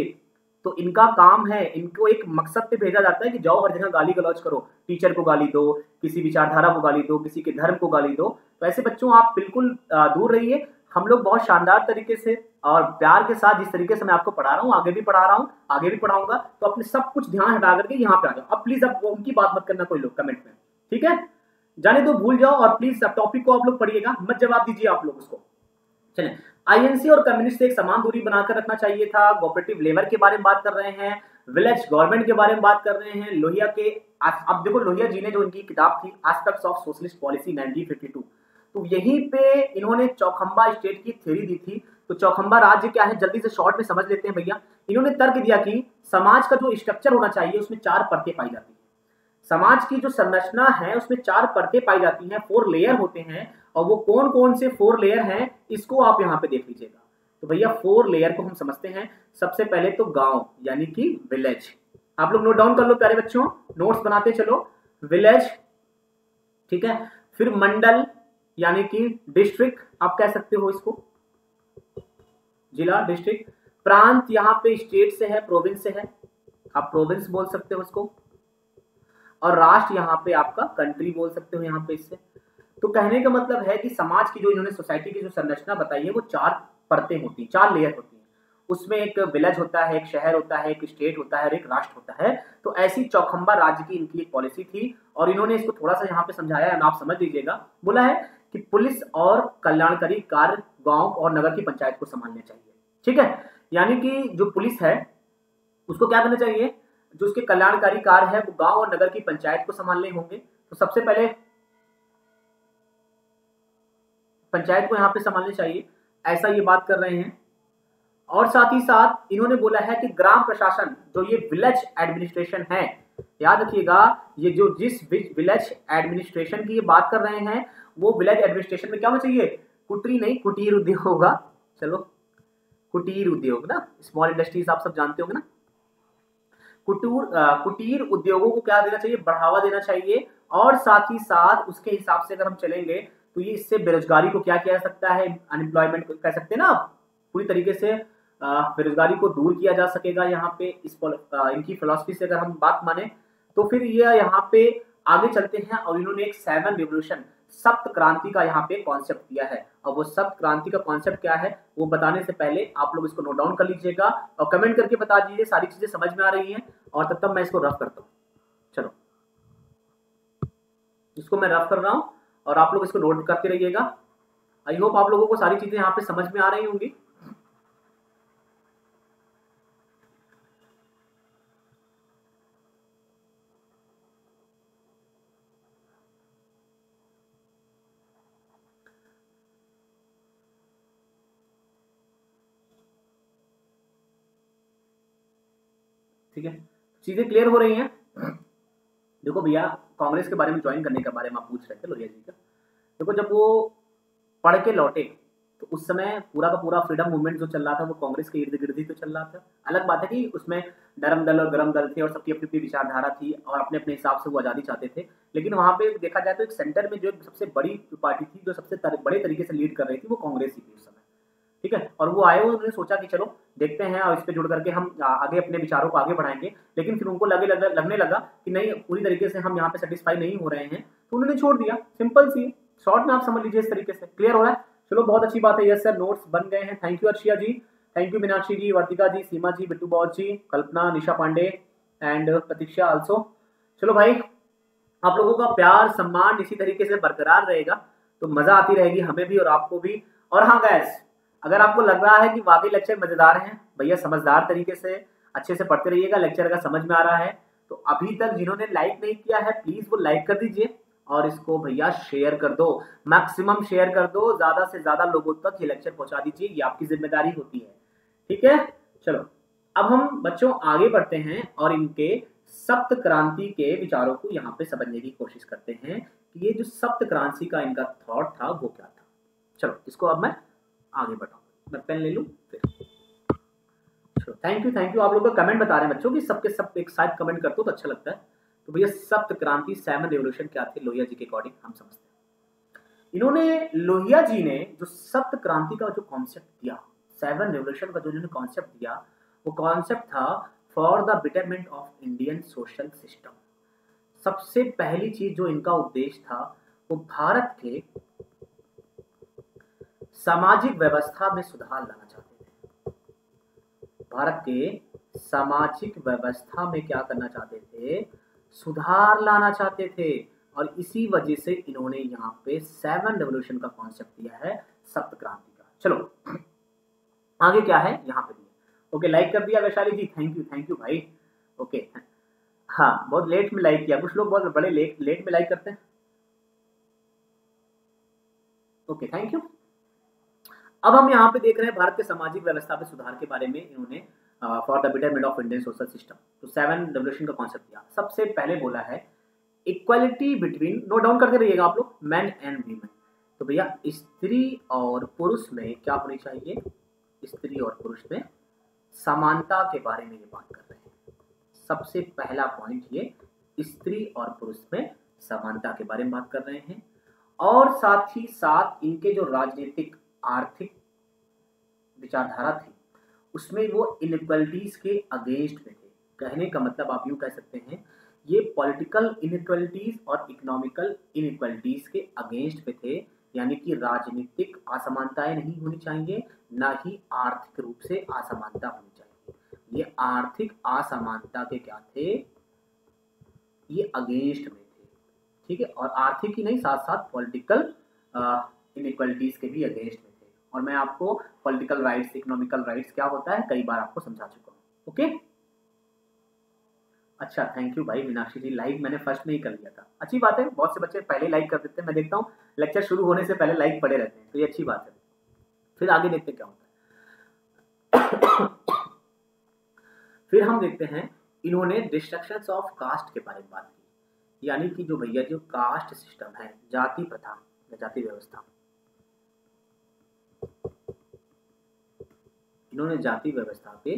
तो इनका काम है, इनको एक मकसद पे भेजा जाता है कि जाओ हर जगह गाली गलौज करो, टीचर को गाली दो, किसी विचारधारा को गाली दो, किसी के धर्म को गाली दो। तो ऐसे बच्चों आप बिल्कुल दूर रहिए। हम लोग बहुत शानदार तरीके से और प्यार के साथ जिस तरीके से मैं आपको पढ़ा रहा हूँ, आगे भी पढ़ा रहा हूँ, आगे भी पढ़ाऊंगा, तो अपने सब कुछ ध्यान हटा करके यहाँ पे आ जाओ। अब प्लीज अब उनकी बात मत करना कोई लोग कमेंट में, ठीक है, जाने दो, भूल जाओ, और प्लीज अब टॉपिक को आप लोग पढ़िएगा मत, जवाब दीजिए आप लोग उसको। चले, आईएनसी और कम्युनिस्ट से एक समान दूरी बनाकर रखना चाहिए था, कोऑपरेटिव लेबर के बारे में बात कर रहे हैं, विलेज गवर्नमेंट के बारे में बात कर रहे हैं लोहिया के। अब देखो लोहिया जी ने जो इनकी किताब थी aspects of socialist policy nineteen fifty two, तो यहीं पे इन्होंने चौखंबा स्टेट की थ्योरी दी थी। तो चौखंबा राज्य क्या है जल्दी से शॉर्ट में समझ लेते हैं भैया। इन्होंने तर्क दिया कि समाज का जो स्ट्रक्चर होना चाहिए उसमें चार परतें पाई जाती है, समाज की जो संरचना है उसमें चार परतें पाई जाती हैं, फोर लेयर होते हैं, और वो कौन कौन से फोर लेयर हैं इसको आप यहाँ पे देख लीजिएगा। तो भैया फोर लेयर को हम समझते हैं। सबसे पहले तो गांव यानी कि विलेज, आप लोग नोट डाउन कर लो प्यारे बच्चों, नोट्स बनाते चलो, विलेज, ठीक है। फिर मंडल यानी कि डिस्ट्रिक्ट आप कह सकते हो इसको, जिला डिस्ट्रिक्ट, प्रांत यहाँ पे स्टेट से है, प्रोविंस से है, आप प्रोविंस बोल सकते हो इसको, और राष्ट्र यहाँ पे आपका कंट्री बोल सकते हो यहाँ पे इससे। तो कहने का मतलब है कि समाज की जो इन्होंने सोसाइटी की जो संरचना बताई है वो चार परतें होती हैं, चार लेयर होती हैं, उसमें एक विलेज होता है, एक शहर होता है, एक स्टेट होता है, और एक राष्ट्र होता है। तो ऐसी चौखंबा राज्य की इनकी एक पॉलिसी थी, और इन्होंने इसको थोड़ा सा यहाँ पे समझाया है, आप समझ लीजिएगा। बोला है कि पुलिस और कल्याणकारी कार्य गाँव और नगर की पंचायत को संभालने चाहिए, ठीक है, यानी कि जो पुलिस है उसको क्या करना चाहिए, जो उसके कल्याणकारी कार्य है वो गांव और नगर की पंचायत को संभालने होंगे। तो सबसे पहले पंचायत को यहाँ पे संभालने चाहिए, ऐसा ये बात कर रहे हैं। और साथ ही साथ इन्होंने बोला है कि ग्राम प्रशासन जो ये विलेज एडमिनिस्ट्रेशन है, याद रखिएगा ये जो जिस विलेज एडमिनिस्ट्रेशन की ये बात कर रहे हैं वो विलेज एडमिनिस्ट्रेशन में क्या होना चाहिए, कुटरी नहीं कुटीर उद्योग होगा, चलो कुटीर उद्योग ना, स्मॉल इंडस्ट्रीज आप सब जानते होंगे ना। कुटीर कुटीर उद्योगों को क्या देना चाहिए, बढ़ावा देना चाहिए, और साथ ही साथ उसके हिसाब से अगर हम चलेंगे तो ये इससे बेरोजगारी को क्या किया जा सकता है, अनएम्प्लॉयमेंट कह सकते हैं ना, पूरी तरीके से बेरोजगारी को दूर किया जा सकेगा यहाँ पे इस आ, इनकी फिलॉसफी से अगर हम बात माने तो फिर ये यह यहाँ पे आगे चलते हैं और इन्होंने एक सेवन रिवोल्यूशन सप्त क्रांति का यहाँ पे कॉन्सेप्ट दिया है। और वो सप्त क्रांति का कॉन्सेप्ट क्या है वो बताने से पहले आप लोग इसको नोट डाउन कर लीजिएगा और कमेंट करके बता दीजिए सारी चीजें समझ में आ रही हैं, और तब तक मैं इसको रफ करता हूँ। चलो इसको मैं रफ कर रहा हूँ और आप लोग इसको नोट करते रहिएगा। आई होप आप लोगों को सारी चीजें यहाँ पे समझ में आ रही होंगी। ठीक है, चीजें क्लियर हो रही हैं। देखो भैया कांग्रेस के बारे में ज्वाइन करने के बारे में आप पूछ रहे थे लोहिया जी का। देखो जब वो पढ़ के लौटे तो उस समय पूरा का पूरा फ्रीडम मूवमेंट जो चल रहा था वो कांग्रेस के इर्द गिर्द ही तो चल रहा था। अलग बात है कि उसमें नरम दल और गरम दल थे और सबकी अपनी अपनी विचारधारा थी और अपने अपने हिसाब से वो आज़ादी चाहते थे, लेकिन वहाँ पे देखा जाए तो एक सेंटर में जो सबसे बड़ी पार्टी थी जो सबसे तर, बड़े तरीके से लीड कर रही थी वो कांग्रेस ही थी उस समय। ठीक है, और वो आए, उन्होंने सोचा कि चलो देखते हैं और इस पर जुड़ करके हम आगे अपने विचारों को आगे बढ़ाएंगे, लेकिन फिर उनको लगे लग, लगने लगा कि नहीं पूरी तरीके से हम यहाँ पे सेटिस्फाई नहीं हो रहे हैं तो उन्होंने छोड़ दिया। सिंपल सी शॉर्ट में आप समझ लीजिए इस तरीके से। क्लियर हो रहा है? चलो बहुत अच्छी बात है। यस सर, नोट्स बन गए हैं। Thank you Arshia ji, thank you Meenakshi ji, Vartika ji, Seema ji, Bittu ball ji, Kalpana, Nisha Pandey and Pratiksha also. चलो भाई आप लोगों का प्यार सम्मान इसी तरीके से बरकरार रहेगा तो मजा आती रहेगी हमें भी और आपको भी। और हाँ गैस, अगर आपको लग रहा है कि वाकई लेक्चर मजेदार हैं, भैया समझदार तरीके से अच्छे से पढ़ते रहिएगा, लेक्चर का समझ में आ रहा है तो अभी तक जिन्होंने लाइक नहीं किया है प्लीज वो लाइक कर दीजिए और इसको भैया शेयर कर दो, मैक्सिमम शेयर कर दो, ज्यादा से ज्यादा लोगों तक ये लेक्चर पहुंचा दीजिए, ये आपकी जिम्मेदारी होती है। ठीक है, चलो अब हम बच्चों आगे बढ़ते हैं और इनके सप्त क्रांति के विचारों को यहाँ पे समझने की कोशिश करते हैं कि ये जो सप्त क्रांति का इनका थॉट था वो क्या था। चलो इसको अब मैं आगे बढ़ाऊं, मैं पेन ले लूं फिर। थैंक यू थैंक यू आप लोग का कमेंट बता रहे हैं बच्चों कि सबके सब एक साथ कमेंट करते हो तो अच्छा लगता है। तो भैया सप्त क्रांति सेवन रेवोल्यूशन क्या थे लोहिया जी के अकॉर्डिंग हम समझते हैं। इन्होंने लोहिया जी ने जो सप्त क्रांति का जो कॉन्सेप्ट दिया, सेवन रेवोल्यूशन का जो इन्होंने कॉन्सेप्ट दिया वो कॉन्सेप्ट था for the betterment of Indian social system. सबसे पहली चीज जो इनका उद्देश्य था वो भारत के सामाजिक व्यवस्था में सुधार लाना चाहते थे। भारत के सामाजिक व्यवस्था में क्या करना चाहते थे? सुधार लाना चाहते थे। और इसी वजह से इन्होंने यहाँ पे सेवन रेवोल्यूशन का कॉन्सेप्ट दिया है, सप्त क्रांति का। चलो आगे क्या है यहाँ पे दिया। ओके लाइक कर दिया Vaishali ji, thank you thank you भाई। ओके हाँ बहुत लेट में लाइक किया, कुछ लोग बहुत बड़े लेट लेट में लाइक करते हैं। Okay thank you. अब हम यहाँ पे देख रहे हैं भारत के सामाजिक व्यवस्था पे सुधार के बारे में इन्होंने for the betterment of Indian social system तो सेवन रेवोल्यूशन का कॉन्सेप्ट दिया। सबसे पहले बोला है इक्वालिटी बिटवीन, नोट डाउन करते रहिएगा आप लोग, मैन एंड वीमेन। तो भैया स्त्री और पुरुष में क्या होनी चाहिए? स्त्री और पुरुष में समानता के बारे में ये बात कर रहे हैं। सबसे पहला पॉइंट ये, स्त्री और पुरुष में समानता के बारे में बात कर रहे हैं। और साथ ही साथ इनके जो राजनीतिक आर्थिक विचारधारा थी उसमें वो इनइक्वालिटीज के अगेंस्ट में थे। कहने का मतलब आप यूं कह सकते हैं ये पॉलिटिकल इनइक्वालिटीज और इकोनॉमिकल इनइक्वालिटीज के अगेंस्ट में थे, यानी कि राजनीतिक असमानताएं नहीं होनी चाहिए, ना ही आर्थिक रूप से असमानता होनी चाहिए। ये आर्थिक असमानता के क्या थे? ये अगेंस्ट में थे। ठीक है, और आर्थिक ही नहीं साथ साथ पॉलिटिकल इनइक्वालिटीज के भी अगेंस्ट में। और मैं आपको पॉलिटिकल राइट्स, इकोनॉमिकल राइट्स क्या होता है कई बार आपको समझा चुका हूं। ओके अच्छा थैंक यू भाई मीनाक्षी जी, लाइक मैंने फर्स्ट में ही कर लिया था। अच्छी बात है, बहुत से बच्चे पहले लाइक कर देते हैं, मैं देखता हूँ लेक्चर शुरू होने से पहले लाइक पड़े रहते हैं तो ये अच्छी बात है। फिर आगे देखते क्या होता है। फिर हम देखते हैं इन्होंने डिस्ट्रक्शन ऑफ कास्ट के बारे में बात की, यानी कि जो भैया जो कास्ट सिस्टम है, जाति प्रथा, जाति व्यवस्था, इन्होंने जाति व्यवस्था पे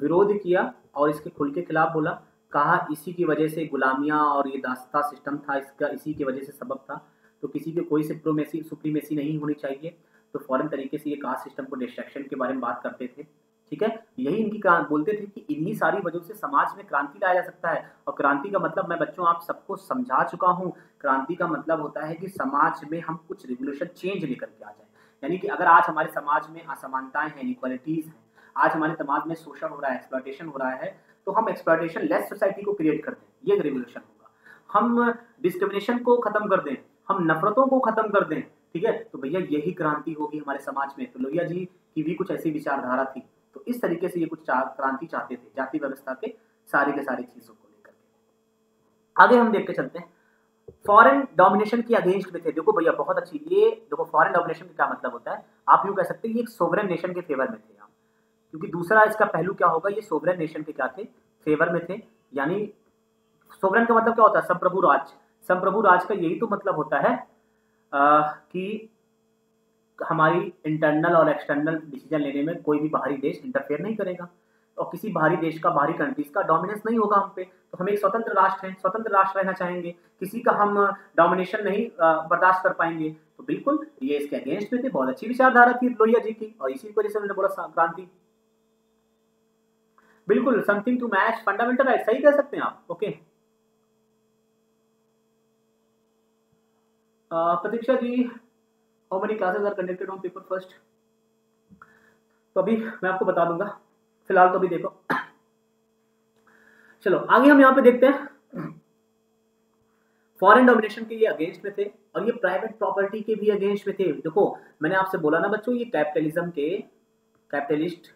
विरोध किया और इसके खुल के खिलाफ बोला। कहा इसी की वजह से गुलामियां और ये दास्ता सिस्टम था, इसका इसी की वजह से सबब था तो किसी की कोई सुप्रीमेसी सुप्रीमेसी नहीं होनी चाहिए। तो फौरन तरीके से ये कास्ट सिस्टम को डिस्ट्रैक्शन के बारे में बात करते थे। ठीक है। यही इनकी बोलते थे कि इन्हीं सारी वजहों से समाज में क्रांति लाया जा सकता है। और क्रांति का मतलब मैं बच्चों आप सबको समझा चुका हूँ, क्रांति का मतलब होता है कि समाज में हम कुछ रेवोल्यूशन चेंज लेकर के आ जाए। यानी कि अगर आज हमारे समाज में असमानताएं हैं, इनइक्वालिटीज हैं, आज हमारे समाज में शोषण हो रहा है, एक्सप्लॉयटेशन हो रहा है, तो हम एक्सप्लॉयटेशन लेस सोसाइटी को क्रिएट कर दें, ये रेवोल्यूशन होगा। हम डिस्क्रिमिनेशन को खत्म कर दें, हम नफरतों को खत्म कर दें, ठीक है, तो भैया यही क्रांति होगी हमारे समाज में। तो लोहिया जी की भी कुछ ऐसी विचारधारा थी, तो इस तरीके से ये कुछ क्रांति चाहते थे जाति व्यवस्था के सारे के सारे चीजों को लेकर के। आगे हम देख के चलते हैं, फॉरेन डोमिनेशन के अगेंस्ट में थे। देखो भैया बहुत अच्छी, ये देखो फॉरेन डोमिनेशन का क्या मतलब होता है, आप यूँ कह सकते हैं ये एक सोवरेन नेशन के फेवर में थे आप, क्योंकि दूसरा इसका पहलू क्या होगा, ये सोवरेन नेशन के क्या थे, फेवर में थे। यानी सोवरेन का मतलब क्या होता है, संप्रभु राज। संप्रभु राज का यही तो मतलब होता है आ, कि हमारी इंटरनल और एक्सटर्नल डिसीजन लेने में कोई भी बाहरी देश इंटरफेयर नहीं करेगा, और किसी बाहरी देश का, बाहरी कंट्रीज का डोमिनेंस नहीं होगा हम पे। तो हम एक स्वतंत्र राष्ट्र हैं, स्वतंत्र राष्ट्र रहना चाहेंगे, किसी का हम डोमिनेशन नहीं बर्दाश्त कर पाएंगे। तो बिल्कुल ये इसके अगेंस्ट में थे। बहुत अच्छी विचारधारा थी लोहिया जी की, और इसी वजह से उन्होंने बोला क्रांति। बिल्कुल something to match fundamental right, सही कह सकते हैं आप। Okay Pratiksha ji, how many classes are conducted on paper first? तो अभी मैं आपको बता दूंगा, फिलहाल तो अभी देखो। चलो आगे हम यहाँ पे देखते हैं, फॉरेन डोमिनेशन के ये अगेंस्ट में थे और ये प्राइवेट प्रॉपर्टी के भी अगेंस्ट में थे। देखो मैंने आपसे बोला ना बच्चों, ये कैपिटलिज्म के कैपिटलिस्ट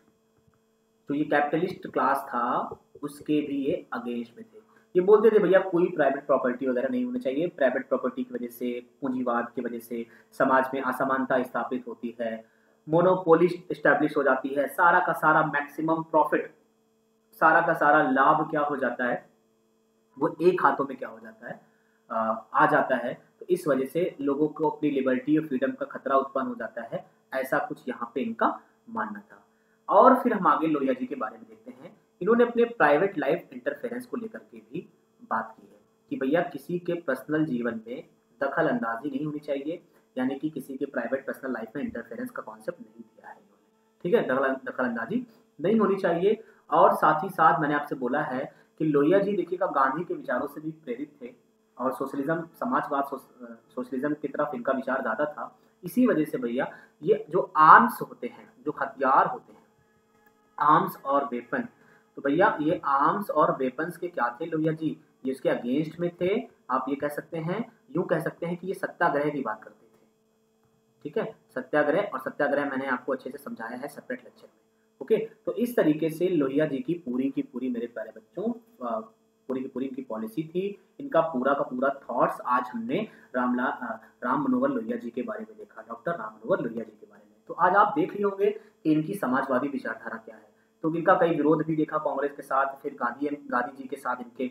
तो ये कैपिटलिस्ट क्लास था, उसके भी ये अगेंस्ट में थे। ये बोलते थे भैया कोई प्राइवेट प्रॉपर्टी वगैरह नहीं होना चाहिए, प्राइवेट प्रॉपर्टी की वजह से, पूंजीवाद की वजह से समाज में असमानता स्थापित होती है, मोनोपोली इस्टेब्लिश हो जाती है, सारा का सारा मैक्सिमम प्रॉफिट, सारा का सारा लाभ क्या हो जाता है, वो एक हाथों में क्या हो जाता है, आ, आ जाता है। तो इस वजह से लोगों को अपनी लिबर्टी और फ्रीडम का खतरा उत्पन्न हो जाता है, ऐसा कुछ यहाँ पे इनका मानना था। और फिर हम आगे लोहिया जी के बारे में देखते हैं, इन्होंने अपने प्राइवेट लाइफ इंटरफेरेंस को लेकर के भी बात की है कि भैया किसी के पर्सनल जीवन में दखल अंदाजी नहीं होनी चाहिए, यानी कि किसी के प्राइवेट पर्सनल लाइफ में इंटरफेरेंस का कॉन्सेप्ट नहीं दिया है इन्होंने, ठीक है, दखल दखल अंदाजी नहीं होनी चाहिए। और साथ ही साथ मैंने आपसे बोला है कि लोहिया जी देखिएगा गांधी के विचारों से भी प्रेरित थे, और सोशलिज्म, समाजवाद, सो, सोशलिज्म की तरफ इनका विचार ज़्यादा था। इसी वजह से भैया ये जो आर्म्स होते हैं, जो हथियार होते हैं, आर्म्स और वेपन, तो भैया ये आर्म्स और वेपन्स के क्या थे लोहिया जी, ये उसके अगेंस्ट में थे। आप ये कह सकते हैं, यूं कह सकते हैं कि ये सत्याग्रह की बात करते थे, ठीक है, सत्याग्रह। और सत्याग्रह मैंने आपको अच्छे से समझाया है सेपरेट लेक्चर में, ओके। तो इस तरीके से लोहिया जी की पूरी की पूरी मेरे प्यारे बच्चों पूरी की पूरी इनकी पॉलिसी थी, इनका पूरा का पूरा थॉट्स आज हमने रामला राम मनोहर लोहिया जी के बारे में देखा, डॉक्टर राम मनोहर लोहिया जी के बारे में। तो आज आप देख लिए होंगे कि इनकी समाजवादी विचारधारा क्या है, तो इनका कई विरोध भी देखा कांग्रेस के साथ, फिर गांधी गांधी जी के साथ इनके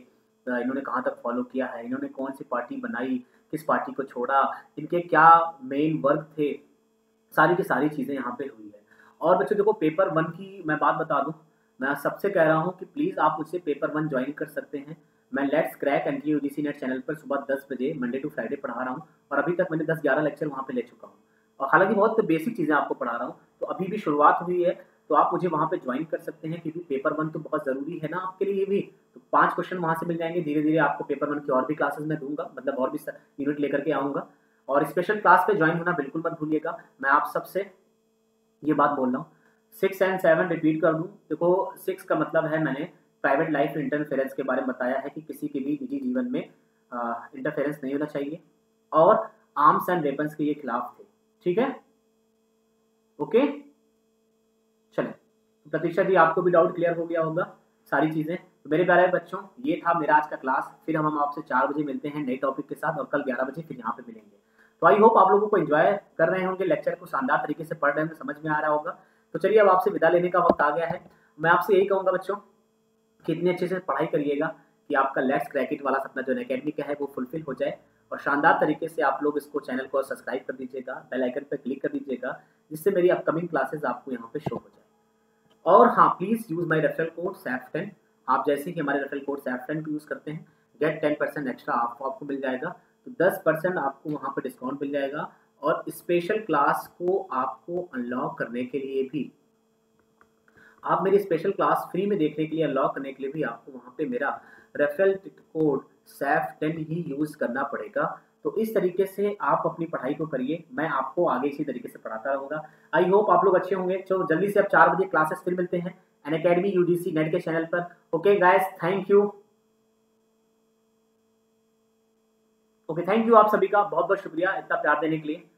इन्होंने कहाँ तक फॉलो किया है, इन्होंने कौन सी पार्टी बनाई, किस पार्टी को छोड़ा, इनके क्या मेन वर्क थे, सारी की सारी चीज़ें यहाँ पे हुई है। और बच्चों देखो पेपर वन की मैं बात बता दूँ, मैं सबसे कह रहा हूँ कि प्लीज़ आप मुझसे पेपर वन ज्वाइन कर सकते हैं। मैं let's crack NTA UGC NET channel पर सुबह दस बजे मंडे टू फ्राइडे पढ़ा रहा हूँ, और अभी तक मैंने दस ग्यारह लेक्चर वहाँ पर ले चुका हूँ, और हालांकि बहुत बेसिक चीज़ें आपको पढ़ा रहा हूँ, तो अभी भी शुरुआत हुई है, तो आप मुझे वहाँ पे ज्वाइन कर सकते हैं, क्योंकि पेपर वन तो बहुत ज़रूरी है ना आपके लिए भी। तो पांच क्वेश्चन वहाँ से मिल जाएंगे, धीरे धीरे आपको पेपर वन की और भी क्लासेस मैं दूंगा, मतलब और भी यूनिट लेकर के आऊँगा। और स्पेशल क्लास पे ज्वाइन होना बिल्कुल मत भूलिएगा, मैं आप सबसे ये बात बोल रहा हूँ। सिक्स एंड सेवन रिपीट कर दूँ, देखो सिक्स का मतलब है मैंने प्राइवेट लाइफ इंटरफेरेंस के बारे में बताया है कि किसी के भी निजी जीवन में इंटरफेरेंस नहीं होना चाहिए, और आर्म्स एंड वेपन्स के ये खिलाफ थे, ठीक है, ओके। चलो प्रतीक्षा जी आपको भी डाउट क्लियर हो गया होगा सारी चीज़ें। तो मेरे प्यारे बच्चों ये था मेरा आज का क्लास, फिर हम आपसे चार बजे मिलते हैं नए टॉपिक के साथ, और कल ग्यारह बजे फिर यहाँ पे मिलेंगे। तो आई होप आप लोगों को एंजॉय कर रहे होंगे, लेक्चर को शानदार तरीके से पढ़ रहे होंगे, समझ में आ रहा होगा। तो चलिए अब आपसे विदा लेने का वक्त आ गया है। मैं आपसे यही कहूँगा बच्चों कि इतने अच्छे से पढ़ाई करिएगा कि आपका लेट्स क्रैक इट वाला सपना जो अनअकैडमी का है वो फुलफिल हो जाए, और शानदार तरीके से आप लोग इसको चैनल को सब्सक्राइब कर दीजिएगा, बेल आइकन पर क्लिक कर दीजिएगा, जिससे मेरी अपकमिंग क्लासेज आपको यहाँ पे शो हो जाए। और हाँ please use my referral code Saif ten, आप जैसे ही हमारे रेफरल कोड सैफ टेन को यूज़ करते हैं गेट टेन परसेंट एक्स्ट्रा आपको आपको मिल जाएगा, तो दस परसेंट आपको वहाँ पर डिस्काउंट मिल जाएगा। और स्पेशल क्लास को आपको अनलॉक करने के लिए भी आप मेरी स्पेशल क्लास फ्री में देखने के लिए, अनलॉक करने के लिए भी आपको वहाँ पे मेरा रेफरल कोड सैफ टेन ही यूज़ करना पड़ेगा। तो इस तरीके से आप अपनी पढ़ाई को करिए, मैं आपको आगे इसी तरीके से पढ़ाता रहूँगा। आई होप आप लोग अच्छे होंगे। चलो जल्दी से अब चार बजे क्लासेस फिर मिलते हैं अनअकैडमी यूजीसी नेट के चैनल पर। Okay guys, thank you. Okay thank you आप सभी का बहुत बहुत शुक्रिया इतना प्यार देने के लिए।